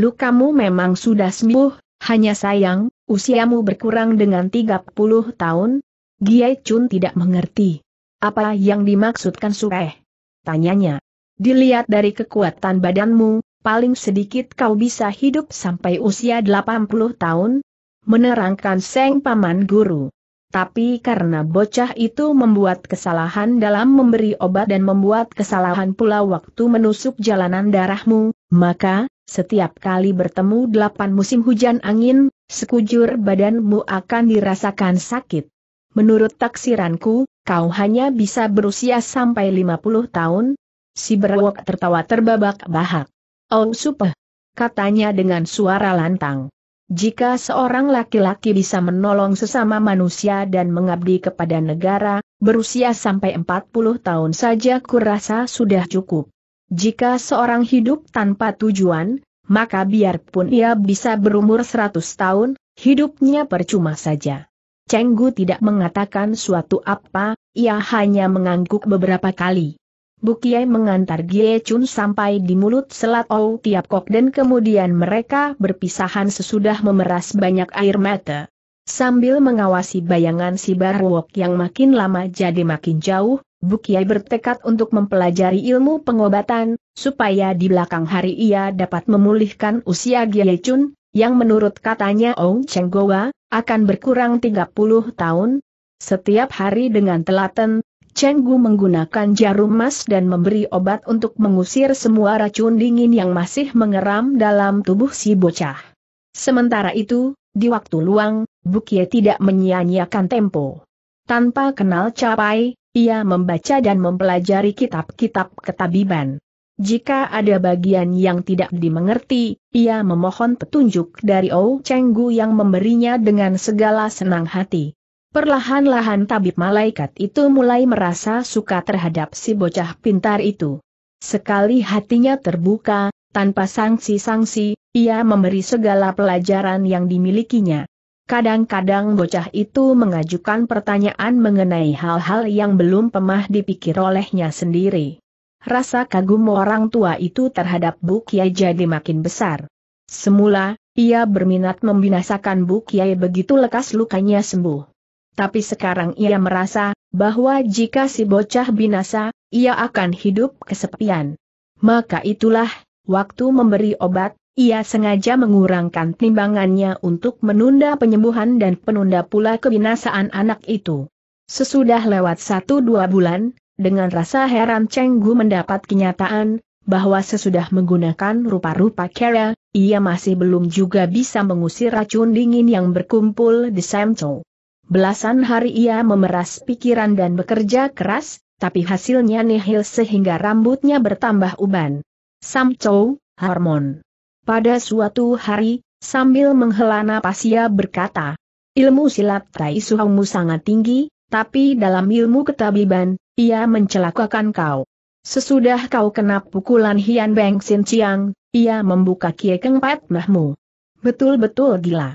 "Lukamu memang sudah sembuh, hanya sayang, usiamu berkurang dengan 30 tahun. Gie Chun tidak mengerti. "Apa yang dimaksudkan Supeh?" tanyanya. "Dilihat dari kekuatan badanmu, paling sedikit kau bisa hidup sampai usia 80 tahun, menerangkan Seng Paman Guru. "Tapi karena bocah itu membuat kesalahan dalam memberi obat dan membuat kesalahan pula waktu menusuk jalanan darahmu, maka, setiap kali bertemu 8 musim hujan angin, sekujur badanmu akan dirasakan sakit. Menurut taksiranku, kau hanya bisa berusia sampai 50 tahun. Si berwok tertawa terbabak-bahak. "Oh Supeh," katanya dengan suara lantang. "Jika seorang laki-laki bisa menolong sesama manusia dan mengabdi kepada negara, berusia sampai 40 tahun saja kurasa sudah cukup. Jika seorang hidup tanpa tujuan, maka biarpun ia bisa berumur 100 tahun, hidupnya percuma saja." Cheng Gu tidak mengatakan suatu apa, ia hanya mengangguk beberapa kali. Bu Kie mengantar Gie Chun sampai di mulut selat Ou Tiap Kok dan kemudian mereka berpisahan sesudah memeras banyak air mata. Sambil mengawasi bayangan si Barwok yang makin lama jadi makin jauh, Bu Kie bertekad untuk mempelajari ilmu pengobatan, supaya di belakang hari ia dapat memulihkan usia Gie Chun, yang menurut katanya Ou Cheng Gu akan berkurang 30 tahun. Setiap hari dengan telaten, Cheng Gu menggunakan jarum emas dan memberi obat untuk mengusir semua racun dingin yang masih mengeram dalam tubuh si bocah. Sementara itu, di waktu luang, Bu Kie tidak menyia-nyiakan tempo. Tanpa kenal capai, ia membaca dan mempelajari kitab-kitab ketabiban. Jika ada bagian yang tidak dimengerti, ia memohon petunjuk dari Ou Cheng Gu yang memberinya dengan segala senang hati. Perlahan-lahan tabib malaikat itu mulai merasa suka terhadap si bocah pintar itu. Sekali hatinya terbuka, tanpa sangsi-sangsi, ia memberi segala pelajaran yang dimilikinya. Kadang-kadang bocah itu mengajukan pertanyaan mengenai hal-hal yang belum pernah dipikir olehnya sendiri. Rasa kagum orang tua itu terhadap Bu Kie jadi makin besar. Semula, ia berminat membinasakan Bu Kie begitu lekas lukanya sembuh. Tapi sekarang ia merasa, bahwa jika si bocah binasa, ia akan hidup kesepian. Maka itulah, waktu memberi obat, ia sengaja mengurangkan timbangannya untuk menunda penyembuhan dan penunda pula kebinasaan anak itu. Sesudah lewat 1-2 bulan, dengan rasa heran Cheng Gu mendapat kenyataan, bahwa sesudah menggunakan rupa-rupa kera, ia masih belum juga bisa mengusir racun dingin yang berkumpul di Samco. Belasan hari ia memeras pikiran dan bekerja keras, tapi hasilnya nihil sehingga rambutnya bertambah uban. Samco, hormon. Pada suatu hari, sambil menghela napas ia berkata, ilmu silat Tai Suhongmu sangat tinggi, tapi dalam ilmu ketabiban, ia mencelakakan kau. Sesudah kau kena pukulan Hian Beng Sin Ciang, ia membuka Kiai Kengpat mahmu. Betul-betul gila.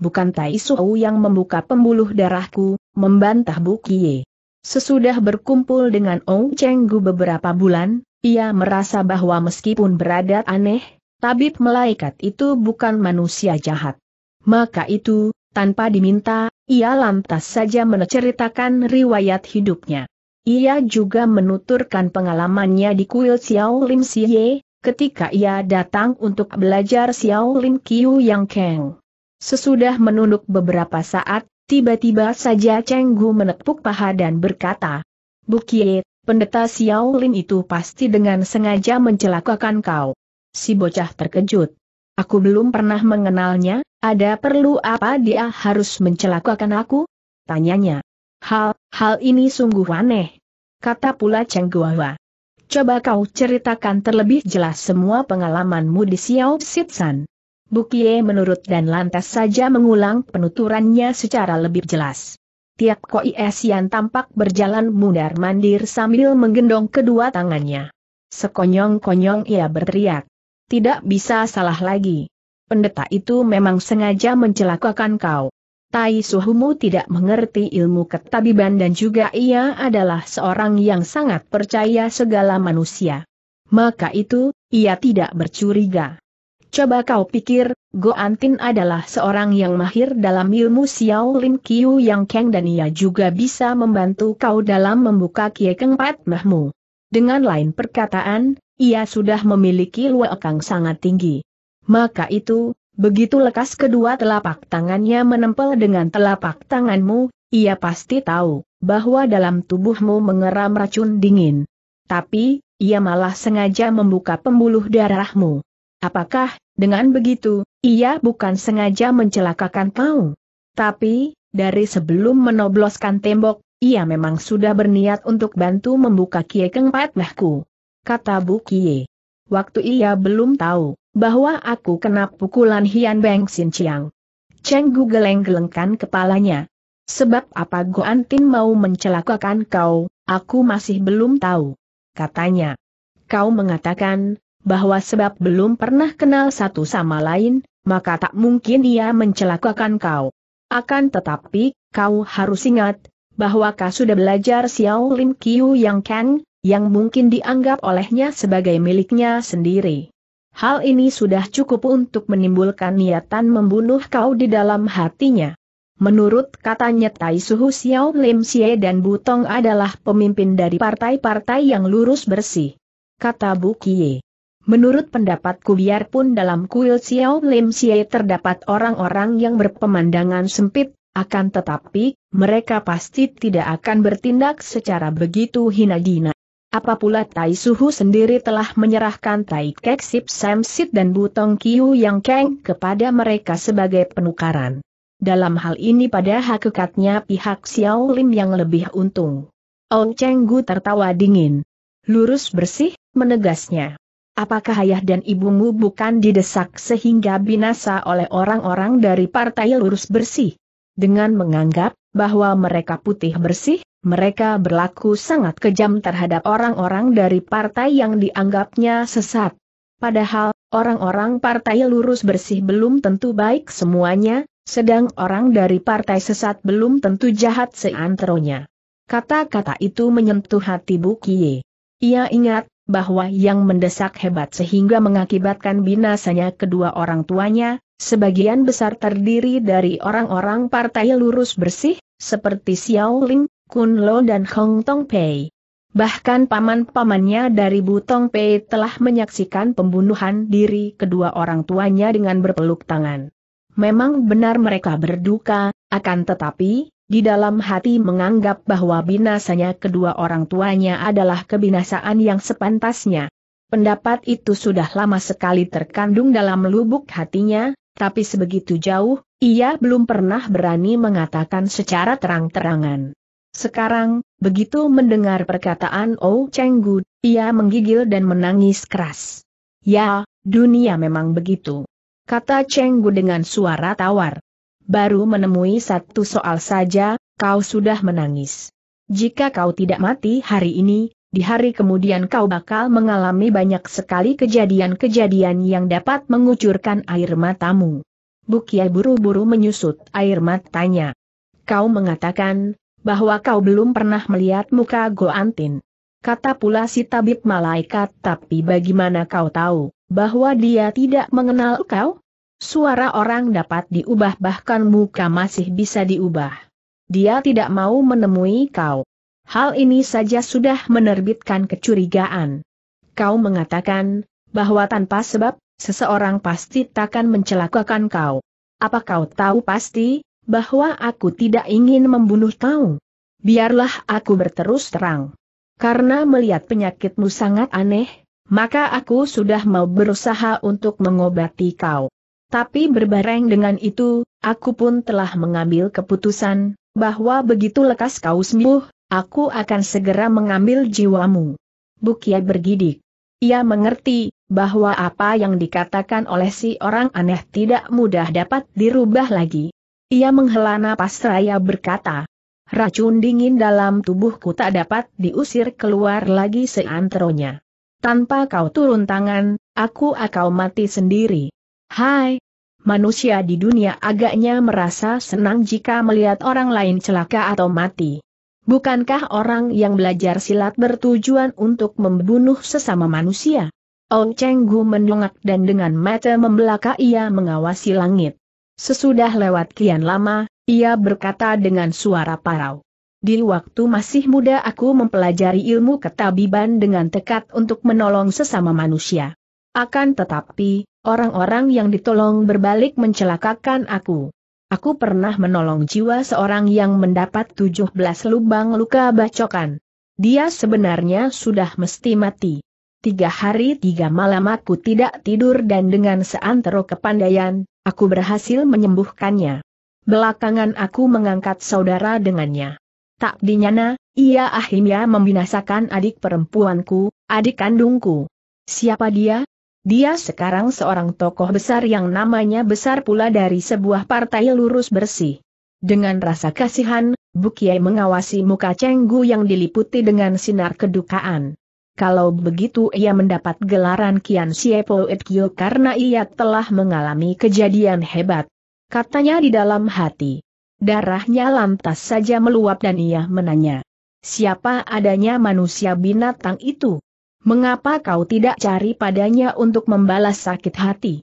Bukan Tai Suhong yang membuka pembuluh darahku, membantah Bu Kie. Sesudah berkumpul dengan Ou Cheng Gu beberapa bulan, ia merasa bahwa meskipun berada aneh, tabib malaikat itu bukan manusia jahat. Maka itu, tanpa diminta, ia lantas saja menceritakan riwayat hidupnya. Ia juga menuturkan pengalamannya di kuil Siao Lim Si ketika ia datang untuk belajar Siao Lim Kiu Yang Keng. Sesudah menunduk beberapa saat, tiba-tiba saja Cheng Gu menepuk paha dan berkata, Bu Kie, pendeta Xiao Lin itu pasti dengan sengaja mencelakakan kau. Si bocah terkejut. Aku belum pernah mengenalnya, ada perlu apa dia harus mencelakakan aku? Tanyanya. Hal ini sungguh aneh. Kata pula Cheng Guhua. Coba kau ceritakan terlebih jelas semua pengalamanmu di Xiao Sitsan. Bu Kie menurut dan lantas saja mengulang penuturannya secara lebih jelas. Tiap Kok Iesian tampak berjalan mundar-mandir sambil menggendong kedua tangannya. Sekonyong-konyong ia berteriak. Tidak bisa salah lagi. Pendeta itu memang sengaja mencelakakan kau. Tai Suhumu tidak mengerti ilmu ketabiban dan juga ia adalah seorang yang sangat percaya segala manusia. Maka itu, ia tidak bercuriga. Coba kau pikir, Go An Tin adalah seorang yang mahir dalam ilmu Siao Lim Kiu Yang Keng dan ia juga bisa membantu kau dalam membuka Kiai Kengpat mahmu. Dengan lain perkataan, ia sudah memiliki luekang sangat tinggi. Maka itu, begitu lekas kedua telapak tangannya menempel dengan telapak tanganmu, ia pasti tahu bahwa dalam tubuhmu mengeram racun dingin. Tapi, ia malah sengaja membuka pembuluh darahmu. Apakah, dengan begitu, ia bukan sengaja mencelakakan kau? Tapi, dari sebelum menobloskan tembok, ia memang sudah berniat untuk bantu membuka Kiai Kengpat mahku. Kata Bu Kie. Waktu ia belum tahu, bahwa aku kena pukulan Hian Beng Sin Ciang. Cheng Gu geleng-gelengkan kepalanya. Sebab apa Go An Tin mau mencelakakan kau, aku masih belum tahu. Katanya. Kau mengatakan bahwa sebab belum pernah kenal satu sama lain, maka tak mungkin ia mencelakakan kau. Akan tetapi, kau harus ingat, bahwa kau sudah belajar Siao Lim Kiu Yang Keng, yang mungkin dianggap olehnya sebagai miliknya sendiri. Hal ini sudah cukup untuk menimbulkan niatan membunuh kau di dalam hatinya. Menurut katanya Tai Suhu Siao Lim Si dan Butong adalah pemimpin dari partai-partai yang lurus bersih. Kata Bu Kie. Menurut pendapatku biarpun dalam kuil Siao Lim Si terdapat orang-orang yang berpemandangan sempit, akan tetapi, mereka pasti tidak akan bertindak secara begitu hina-dina. Apa pula Tai Suhu sendiri telah menyerahkan Tai Kek Sip Sam Sit dan Butong Kiu Yang Keng kepada mereka sebagai penukaran. Dalam hal ini pada hakikatnya pihak Xiao Lim yang lebih untung. Ou Cheng Gu tertawa dingin. Lurus bersih, menegasnya. Apakah ayah dan ibumu bukan didesak sehingga binasa oleh orang-orang dari partai lurus bersih? Dengan menganggap bahwa mereka putih bersih, mereka berlaku sangat kejam terhadap orang-orang dari partai yang dianggapnya sesat. Padahal, orang-orang partai lurus bersih belum tentu baik semuanya, sedang orang dari partai sesat belum tentu jahat seantronya. Kata-kata itu menyentuh hati Bu Kie. Ia ingat bahwa yang mendesak hebat sehingga mengakibatkan binasanya kedua orang tuanya, sebagian besar terdiri dari orang-orang partai lurus bersih, seperti Xiao Ling, Kun Lo dan Hong Tong Pei. Bahkan paman-pamannya dari Butong Pei telah menyaksikan pembunuhan diri kedua orang tuanya dengan berpeluk tangan. Memang benar mereka berduka, akan tetapi, di dalam hati menganggap bahwa binasanya kedua orang tuanya adalah kebinasaan yang sepantasnya. Pendapat itu sudah lama sekali terkandung dalam lubuk hatinya, tapi sebegitu jauh, ia belum pernah berani mengatakan secara terang-terangan. Sekarang, begitu mendengar perkataan Ou Cheng Gu, ia menggigil dan menangis keras. Ya, dunia memang begitu, kata Cheng Gu dengan suara tawar. Baru menemui satu soal saja, kau sudah menangis. Jika kau tidak mati hari ini, di hari kemudian kau bakal mengalami banyak sekali kejadian-kejadian yang dapat mengucurkan air matamu. Bu Kie buru-buru menyusut air matanya. Kau mengatakan bahwa kau belum pernah melihat muka Go An Tin. Kata pula si tabib malaikat, tapi bagaimana kau tahu bahwa dia tidak mengenal kau? Suara orang dapat diubah, bahkan muka masih bisa diubah. Dia tidak mau menemui kau. Hal ini saja sudah menerbitkan kecurigaan. Kau mengatakan bahwa tanpa sebab, seseorang pasti takkan mencelakakan kau. Apa kau tahu pasti bahwa aku tidak ingin membunuh kau? Biarlah aku berterus terang. Karena melihat penyakitmu sangat aneh, maka aku sudah mau berusaha untuk mengobati kau. Tapi berbareng dengan itu, aku pun telah mengambil keputusan bahwa begitu lekas kau sembuh, aku akan segera mengambil jiwamu. Bu Kie bergidik. Ia mengerti bahwa apa yang dikatakan oleh si orang aneh tidak mudah dapat dirubah lagi. Ia menghela napas raya berkata, racun dingin dalam tubuhku tak dapat diusir keluar lagi seantronya. Tanpa kau turun tangan, aku akan mati sendiri. Hai, manusia di dunia agaknya merasa senang jika melihat orang lain celaka atau mati. Bukankah orang yang belajar silat bertujuan untuk membunuh sesama manusia? Ou Cheng Gu mendongak dan dengan mata membelaka ia mengawasi langit. Sesudah lewat kian lama, ia berkata dengan suara parau. Di waktu masih muda aku mempelajari ilmu ketabiban dengan tekad untuk menolong sesama manusia. Akan tetapi, orang-orang yang ditolong berbalik mencelakakan aku. Aku pernah menolong jiwa seorang yang mendapat 17 lubang luka bacokan. Dia sebenarnya sudah mesti mati. 3 hari 3 malam aku tidak tidur dan dengan seantero kepandaian, aku berhasil menyembuhkannya. Belakangan aku mengangkat saudara dengannya. Tak dinyana, ia akhirnya membinasakan adik perempuanku, adik kandungku. Siapa dia? Dia sekarang seorang tokoh besar yang namanya besar pula dari sebuah partai lurus bersih. Dengan rasa kasihan, Bu Kie mengawasi muka Cheng Gu yang diliputi dengan sinar kedukaan. Kalau begitu ia mendapat gelaran Kian Xie Poet Kyo karena ia telah mengalami kejadian hebat, katanya di dalam hati. Darahnya lantas saja meluap dan ia menanya, siapa adanya manusia binatang itu? Mengapa kau tidak cari padanya untuk membalas sakit hati?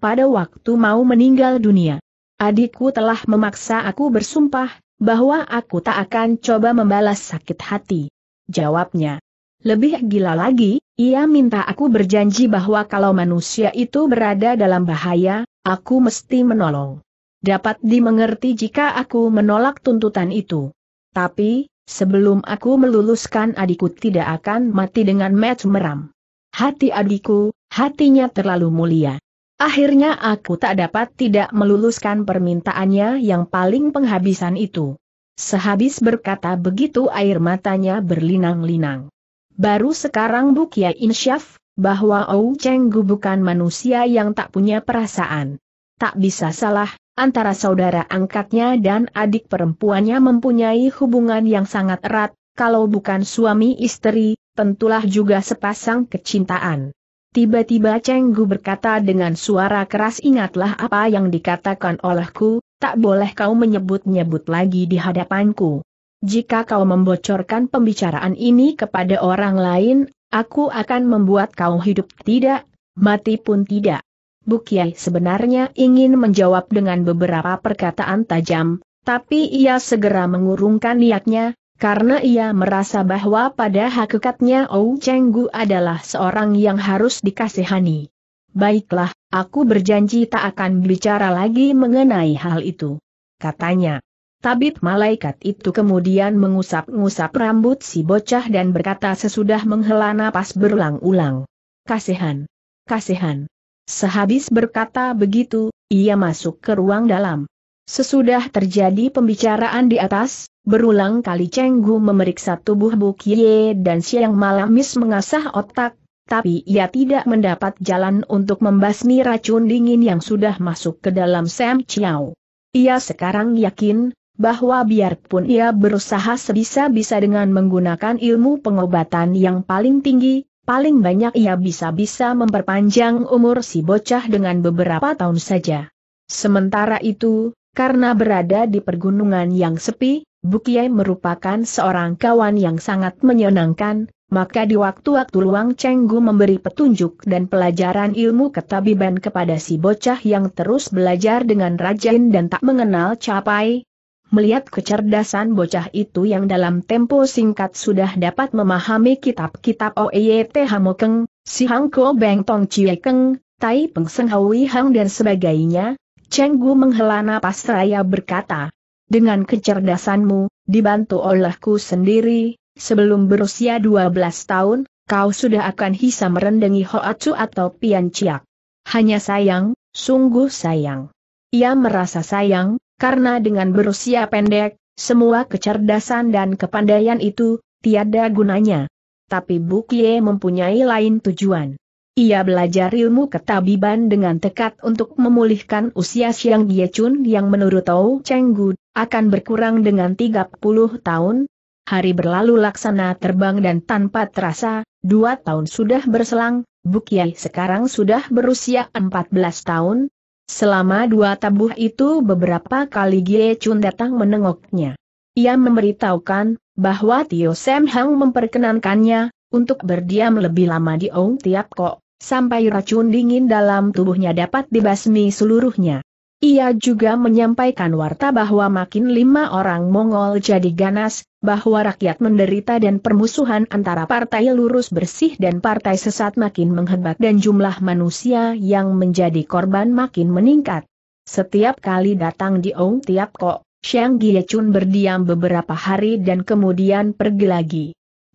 Pada waktu mau meninggal dunia, adikku telah memaksa aku bersumpah bahwa aku tak akan coba membalas sakit hati. Jawabnya. Lebih gila lagi, ia minta aku berjanji bahwa kalau manusia itu berada dalam bahaya, aku mesti menolong. Dapat dimengerti jika aku menolak tuntutan itu. Tapi, sebelum aku meluluskan adikku tidak akan mati dengan meram. Hati adikku, hatinya terlalu mulia. Akhirnya aku tak dapat tidak meluluskan permintaannya yang paling penghabisan itu. Sehabis berkata begitu air matanya berlinang-linang. Baru sekarang Bu Kie insyaf, bahwa Ou Cheng Gu bukan manusia yang tak punya perasaan. Tak bisa salah, antara saudara angkatnya dan adik perempuannya mempunyai hubungan yang sangat erat, kalau bukan suami istri, tentulah juga sepasang kecintaan. Tiba-tiba Cheng Gu berkata dengan suara keras, ingatlah apa yang dikatakan olehku, tak boleh kau menyebut-nyebut lagi di hadapanku. Jika kau membocorkan pembicaraan ini kepada orang lain, aku akan membuat kau hidup tidak, mati pun tidak. Bu Kie sebenarnya ingin menjawab dengan beberapa perkataan tajam, tapi ia segera mengurungkan niatnya, karena ia merasa bahwa pada hakikatnya Ou Cheng Gu adalah seorang yang harus dikasihani. Baiklah, aku berjanji tak akan bicara lagi mengenai hal itu, katanya. Tabib malaikat itu kemudian mengusap-ngusap rambut si bocah dan berkata sesudah menghela napas berulang-ulang, kasihan, kasihan. Sehabis berkata begitu, ia masuk ke ruang dalam. Sesudah terjadi pembicaraan di atas, berulang kali Cheng Gu memeriksa tubuh Bu Kie dan siang malamis mengasah otak, tapi ia tidak mendapat jalan untuk membasmi racun dingin yang sudah masuk ke dalam Sam Chiao. Ia sekarang yakin bahwa biarpun ia berusaha sebisa-bisa dengan menggunakan ilmu pengobatan yang paling tinggi, paling banyak ia bisa-bisa memperpanjang umur si bocah dengan beberapa tahun saja. Sementara itu, karena berada di pergunungan yang sepi, Bu Kie merupakan seorang kawan yang sangat menyenangkan, maka di waktu-waktu luang Cheng Gu memberi petunjuk dan pelajaran ilmu ketabiban kepada si bocah yang terus belajar dengan rajin dan tak mengenal capai. Melihat kecerdasan bocah itu yang dalam tempo singkat sudah dapat memahami kitab-kitab Oyet Hamokeng, Si Hang Ko Beng Tong Cie Keng, Tai Peng Seng Hawi Hang dan sebagainya, Cheng Gu menghela napas raya berkata, dengan kecerdasanmu, dibantu olehku sendiri, sebelum berusia 12 tahun, kau sudah akan bisa merendengi Hoatsu atau Pian Ciak. Hanya sayang, sungguh sayang. Ia merasa sayang, karena dengan berusia pendek, semua kecerdasan dan kepandaian itu tiada gunanya. Tapi Bu Kie mempunyai lain tujuan. Ia belajar ilmu ketabiban dengan tekad untuk memulihkan usia Xiang Gie Chun yang menurut Ou Cheng Gu akan berkurang dengan 30 tahun. Hari berlalu laksana terbang dan tanpa terasa, 2 tahun sudah berselang, Bu Kie sekarang sudah berusia 14 tahun. Selama 2 tabuh itu beberapa kali Gie Chun datang menengoknya. Ia memberitahukan bahwa Tio Sam Hong memperkenankannya untuk berdiam lebih lama di Ong Tiap Kok, sampai racun dingin dalam tubuhnya dapat dibasmi seluruhnya. Ia juga menyampaikan warta bahwa makin 5 orang Mongol jadi ganas, bahwa rakyat menderita dan permusuhan antara partai lurus bersih dan partai sesat makin menghebat dan jumlah manusia yang menjadi korban makin meningkat. Setiap kali datang di Ong Tiap Kok, Xiang Gie Chun berdiam beberapa hari dan kemudian pergi lagi.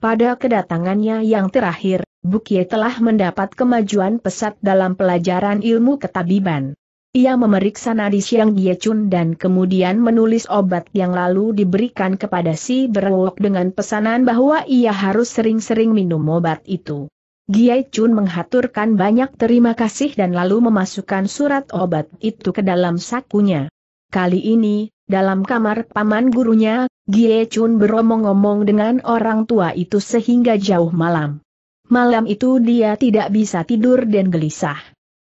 Pada kedatangannya yang terakhir, Bu Kie telah mendapat kemajuan pesat dalam pelajaran ilmu ketabiban. Ia memeriksa nadi Xiang Gie Chun dan kemudian menulis obat yang lalu diberikan kepada si berwok dengan pesanan bahwa ia harus sering-sering minum obat itu. Gie Chun menghaturkan banyak terima kasih dan lalu memasukkan surat obat itu ke dalam sakunya. Kali ini, dalam kamar paman gurunya, Gie Chun beromong-omong dengan orang tua itu sehingga jauh malam. Malam itu dia tidak bisa tidur dan gelisah.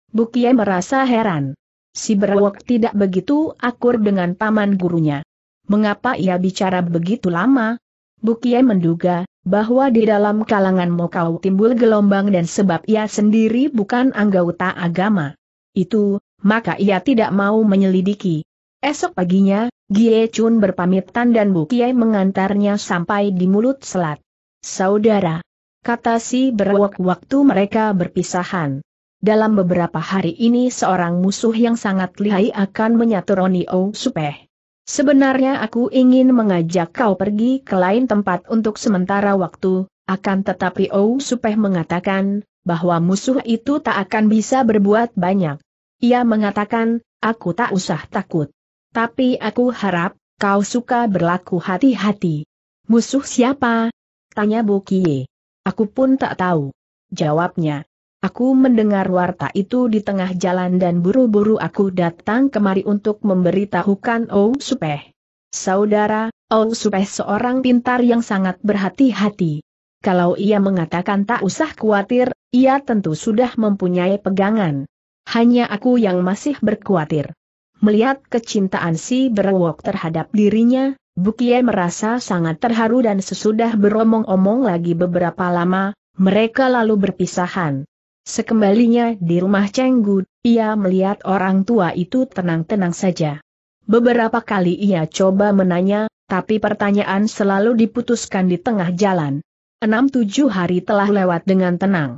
Bu Kie merasa heran. Si berwok tidak begitu akur dengan paman gurunya. Mengapa ia bicara begitu lama? Bu Kie menduga bahwa di dalam kalangan Mokau timbul gelombang dan sebab ia sendiri bukan anggota agama. Itu, maka ia tidak mau menyelidiki. Esok paginya, Gie Chun berpamitan dan Bu Kie mengantarnya sampai di mulut selat. Saudara, kata si Berwok waktu mereka berpisahan. Dalam beberapa hari ini seorang musuh yang sangat lihai akan menyaturoni Ou Supeh. Sebenarnya aku ingin mengajak kau pergi ke lain tempat untuk sementara waktu, akan tetapi Ou Supeh mengatakan bahwa musuh itu tak akan bisa berbuat banyak. Ia mengatakan, aku tak usah takut. Tapi aku harap kau suka berlaku hati-hati. Musuh siapa? Tanya Bu Kie. Aku pun tak tahu, jawabnya. Aku mendengar warta itu di tengah jalan dan buru-buru aku datang kemari untuk memberitahukan Ou Supeh. Saudara, Ou Supeh seorang pintar yang sangat berhati-hati. Kalau ia mengatakan tak usah khawatir, ia tentu sudah mempunyai pegangan. Hanya aku yang masih berkhawatir. Melihat kecintaan si Berwok terhadap dirinya, Bu Kie merasa sangat terharu dan sesudah beromong-omong lagi beberapa lama, mereka lalu berpisahan. Sekembalinya di rumah Cheng Gu, ia melihat orang tua itu tenang-tenang saja. Beberapa kali ia coba menanya, tapi pertanyaan selalu diputuskan di tengah jalan. 6-7 hari telah lewat dengan tenang.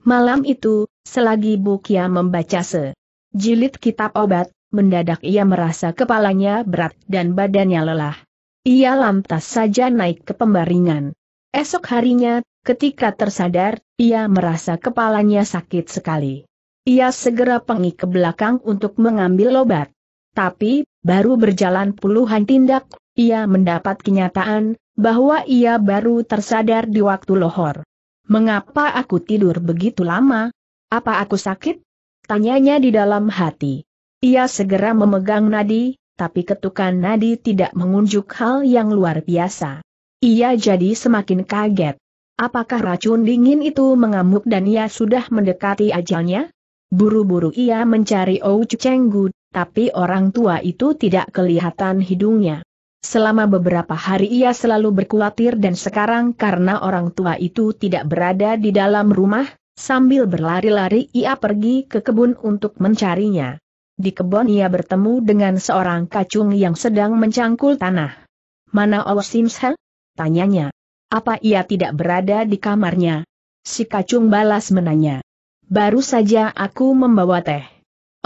Malam itu, selagi Bu Kie membaca sejilid kitab obat, mendadak ia merasa kepalanya berat dan badannya lelah. Ia lantas saja naik ke pembaringan. Esok harinya, ketika tersadar, ia merasa kepalanya sakit sekali. Ia segera pengih ke belakang untuk mengambil obat. Tapi, baru berjalan puluhan tindak, ia mendapat kenyataan bahwa ia baru tersadar di waktu lohor. Mengapa aku tidur begitu lama? Apa aku sakit? Tanyanya di dalam hati. Ia segera memegang nadi, tapi ketukan nadi tidak mengunjuk hal yang luar biasa. Ia jadi semakin kaget. Apakah racun dingin itu mengamuk dan ia sudah mendekati ajalnya? Buru-buru ia mencari Ou Cheng Gu, tapi orang tua itu tidak kelihatan hidungnya. Selama beberapa hari ia selalu berkhawatir dan sekarang karena orang tua itu tidak berada di dalam rumah, sambil berlari-lari ia pergi ke kebun untuk mencarinya. Di kebun ia bertemu dengan seorang kacung yang sedang mencangkul tanah. Mana Ou Simsel? Tanyanya. Apa ia tidak berada di kamarnya? Si kacung balas menanya. Baru saja aku membawa teh.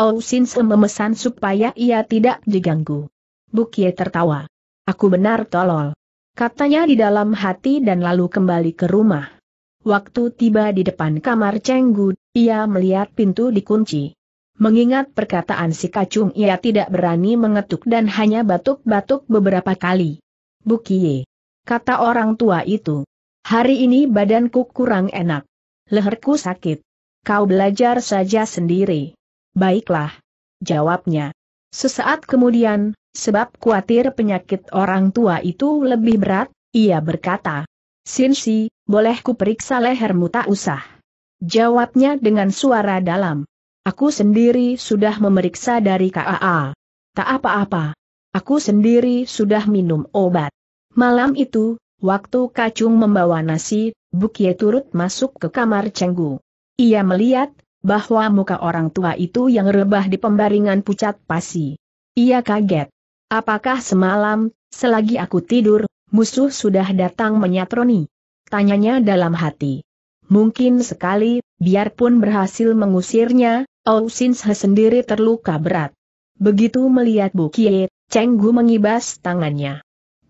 Ou Sinse memesan supaya ia tidak diganggu. Bu Kie tertawa. Aku benar tolol, katanya di dalam hati dan lalu kembali ke rumah. Waktu tiba di depan kamar Cheng Gu, ia melihat pintu dikunci. Mengingat perkataan si kacung ia tidak berani mengetuk dan hanya batuk-batuk beberapa kali. Bu Kie, kata orang tua itu, hari ini badanku kurang enak. Leherku sakit. Kau belajar saja sendiri. Baiklah, jawabnya. Sesaat kemudian, sebab khawatir penyakit orang tua itu lebih berat, ia berkata, Sinsi, boleh ku periksa lehermu? Tak usah, jawabnya dengan suara dalam. Aku sendiri sudah memeriksa dari KAA. Tak apa-apa. Aku sendiri sudah minum obat. Malam itu, waktu kacung membawa nasi, Bu Kie turut masuk ke kamar Cheng Gu. Ia melihat bahwa muka orang tua itu yang rebah di pembaringan pucat pasi. Ia kaget. Apakah semalam, selagi aku tidur, musuh sudah datang menyatroni? Tanyanya dalam hati. Mungkin sekali, biarpun berhasil mengusirnya, Ou Sinse sendiri terluka berat. Begitu melihat Bu Kie, Cheng Gu mengibas tangannya.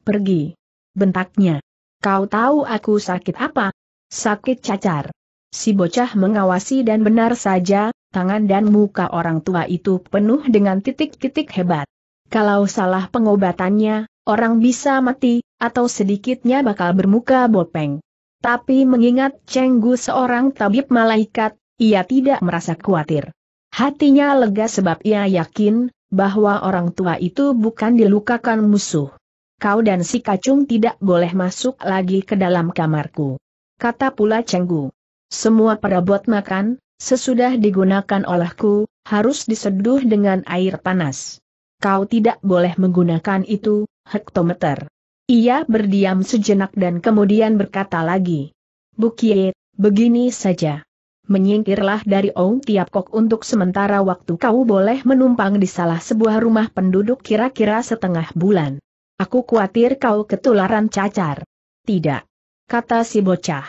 Pergi, bentaknya. Kau tahu aku sakit apa? Sakit cacar. Si bocah mengawasi dan benar saja, tangan dan muka orang tua itu penuh dengan titik-titik hebat. Kalau salah pengobatannya, orang bisa mati, atau sedikitnya bakal bermuka bopeng. Tapi mengingat Cheng Gu seorang tabib malaikat, ia tidak merasa khawatir. Hatinya lega sebab ia yakin bahwa orang tua itu bukan dilukakan musuh. Kau dan si kacung tidak boleh masuk lagi ke dalam kamarku, kata pula Cheng Gu. Semua perabot makan, sesudah digunakan olehku, harus diseduh dengan air panas. Kau tidak boleh menggunakan itu, hektometer. Ia berdiam sejenak dan kemudian berkata lagi. Bu Kie, begini saja. Menyingkirlah dari Ong Tiap Kok untuk sementara waktu. Kau boleh menumpang di salah sebuah rumah penduduk kira-kira setengah bulan. Aku khawatir kau ketularan cacar. Tidak, kata si bocah.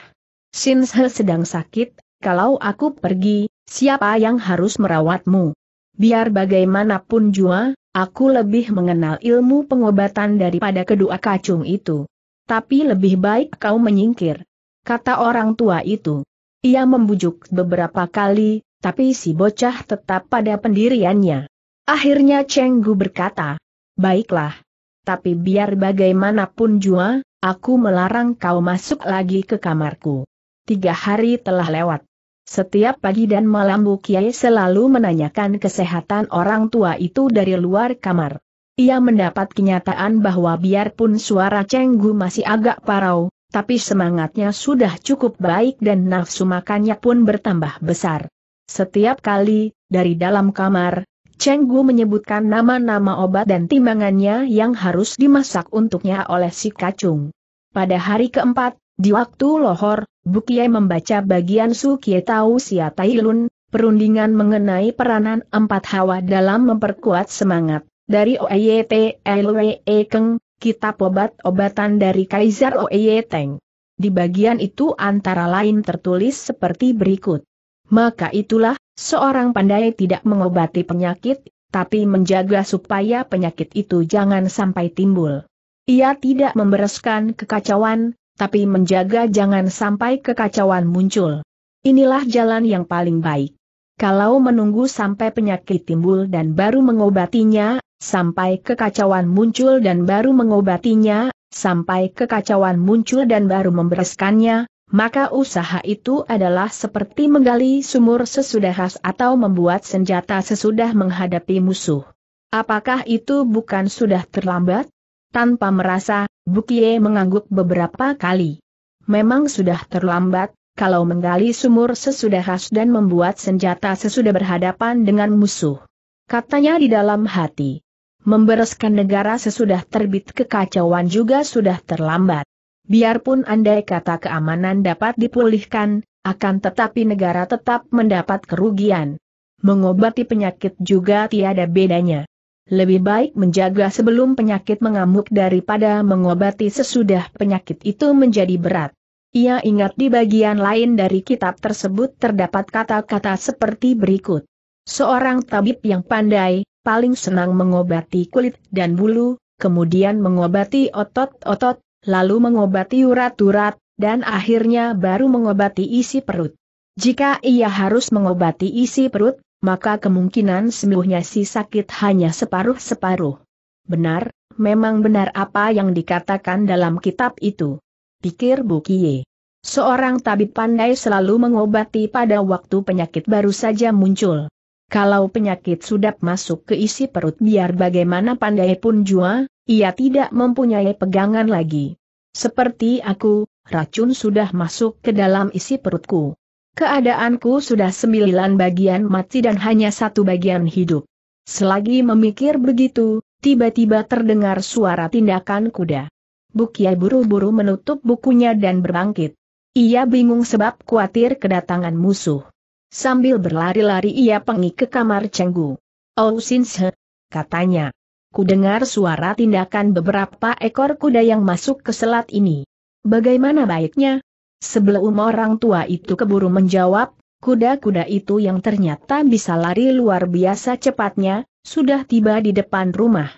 Sinse sedang sakit, kalau aku pergi, siapa yang harus merawatmu? Biar bagaimanapun jua, aku lebih mengenal ilmu pengobatan daripada kedua kacung itu. Tapi lebih baik kau menyingkir, kata orang tua itu. Ia membujuk beberapa kali, tapi si bocah tetap pada pendiriannya. Akhirnya Cheng Gu berkata, baiklah. Tapi biar bagaimanapun jua, aku melarang kau masuk lagi ke kamarku. 3 hari telah lewat. Setiap pagi dan malam Bu Kie selalu menanyakan kesehatan orang tua itu dari luar kamar. Ia mendapat kenyataan bahwa biarpun suara Cheng Gu masih agak parau, tapi semangatnya sudah cukup baik dan nafsu makannya pun bertambah besar. Setiap kali, dari dalam kamar, Cheng Gu menyebutkan nama-nama obat dan timbangannya yang harus dimasak untuknya oleh si kacung. Pada hari keempat, di waktu lohor, Bu Kie membaca bagian Su Kie Tau Sia Tai Lun, perundingan mengenai peranan 4 hawa dalam memperkuat semangat, dari Oeyet Lwe Keng, kitab obat-obatan dari Kaisar Oeyeteng. Di bagian itu antara lain tertulis seperti berikut. Maka itulah, seorang pandai tidak mengobati penyakit, tapi menjaga supaya penyakit itu jangan sampai timbul. Ia tidak membereskan kekacauan, tapi menjaga jangan sampai kekacauan muncul. Inilah jalan yang paling baik. Kalau menunggu sampai penyakit timbul dan baru mengobatinya, sampai kekacauan muncul dan baru mengobatinya, sampai kekacauan muncul dan baru membereskannya, maka usaha itu adalah seperti menggali sumur sesudah ras atau membuat senjata sesudah menghadapi musuh. Apakah itu bukan sudah terlambat? Tanpa merasa, Bu Kie mengangguk beberapa kali. Memang sudah terlambat, kalau menggali sumur sesudah ras dan membuat senjata sesudah berhadapan dengan musuh. Katanya di dalam hati. Membereskan negara sesudah terbit kekacauan juga sudah terlambat. Biarpun andai kata keamanan dapat dipulihkan, akan tetapi negara tetap mendapat kerugian. Mengobati penyakit juga tiada bedanya. Lebih baik menjaga sebelum penyakit mengamuk daripada mengobati sesudah penyakit itu menjadi berat. Ia ingat di bagian lain dari kitab tersebut terdapat kata-kata seperti berikut. Seorang tabib yang pandai, paling senang mengobati kulit dan bulu, kemudian mengobati otot-otot, lalu mengobati urat-urat, dan akhirnya baru mengobati isi perut. Jika ia harus mengobati isi perut, maka kemungkinan sembuhnya si sakit hanya separuh-separuh. Benar, memang benar apa yang dikatakan dalam kitab itu. Pikir Bu Kie. Seorang tabib pandai selalu mengobati pada waktu penyakit baru saja muncul. Kalau penyakit sudah masuk ke isi perut biar bagaimana pandai pun jua, ia tidak mempunyai pegangan lagi. Seperti aku, racun sudah masuk ke dalam isi perutku. Keadaanku sudah 9 bagian mati dan hanya 1 bagian hidup. Selagi memikir begitu, tiba-tiba terdengar suara tindakan kuda. Bu Kie buru-buru menutup bukunya dan berbangkit. Ia bingung sebab khawatir kedatangan musuh. Sambil berlari-lari ia pergi ke kamar Cheng Gu. "Oh Sinse," katanya. "Ku dengar suara tindakan beberapa ekor kuda yang masuk ke selat ini. Bagaimana baiknya?" Sebelum orang tua itu keburu menjawab, kuda-kuda itu yang ternyata bisa lari luar biasa cepatnya, sudah tiba di depan rumah.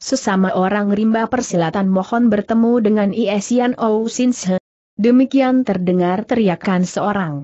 Sesama orang rimba persilatan mohon bertemu dengan Iesian Ou Sinse. Demikian terdengar teriakan seorang.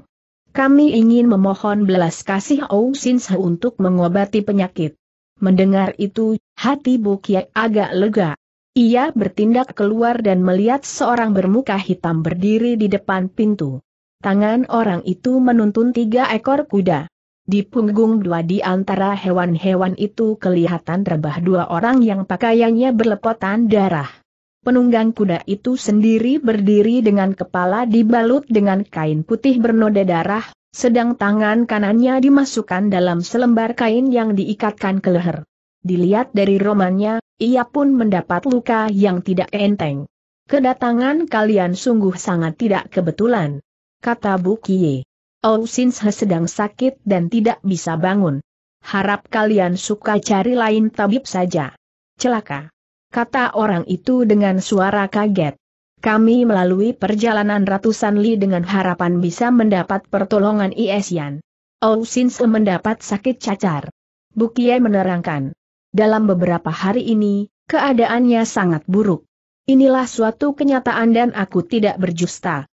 Kami ingin memohon belas kasih Ou Sinse untuk mengobati penyakit. Mendengar itu, hati Bu Kie agak lega. Ia bertindak keluar dan melihat seorang bermuka hitam berdiri di depan pintu. Tangan orang itu menuntun 3 ekor kuda. Di punggung 2 di antara hewan-hewan itu kelihatan rebah 2 orang yang pakaiannya berlepotan darah. Penunggang kuda itu sendiri berdiri dengan kepala dibalut dengan kain putih bernoda darah, sedang tangan kanannya dimasukkan dalam selembar kain yang diikatkan ke leher. Dilihat dari romannya, ia pun mendapat luka yang tidak enteng. "Kedatangan kalian sungguh sangat tidak kebetulan," kata Bu Kie. "Ou Sinse sedang sakit dan tidak bisa bangun. Harap kalian suka cari lain tabib saja." "Celaka," kata orang itu dengan suara kaget. Kami melalui perjalanan ratusan li dengan harapan bisa mendapat pertolongan Iesian. Ou Sinse mendapat sakit cacar. Bu Kie menerangkan. Dalam beberapa hari ini, keadaannya sangat buruk. Inilah suatu kenyataan dan aku tidak berdusta.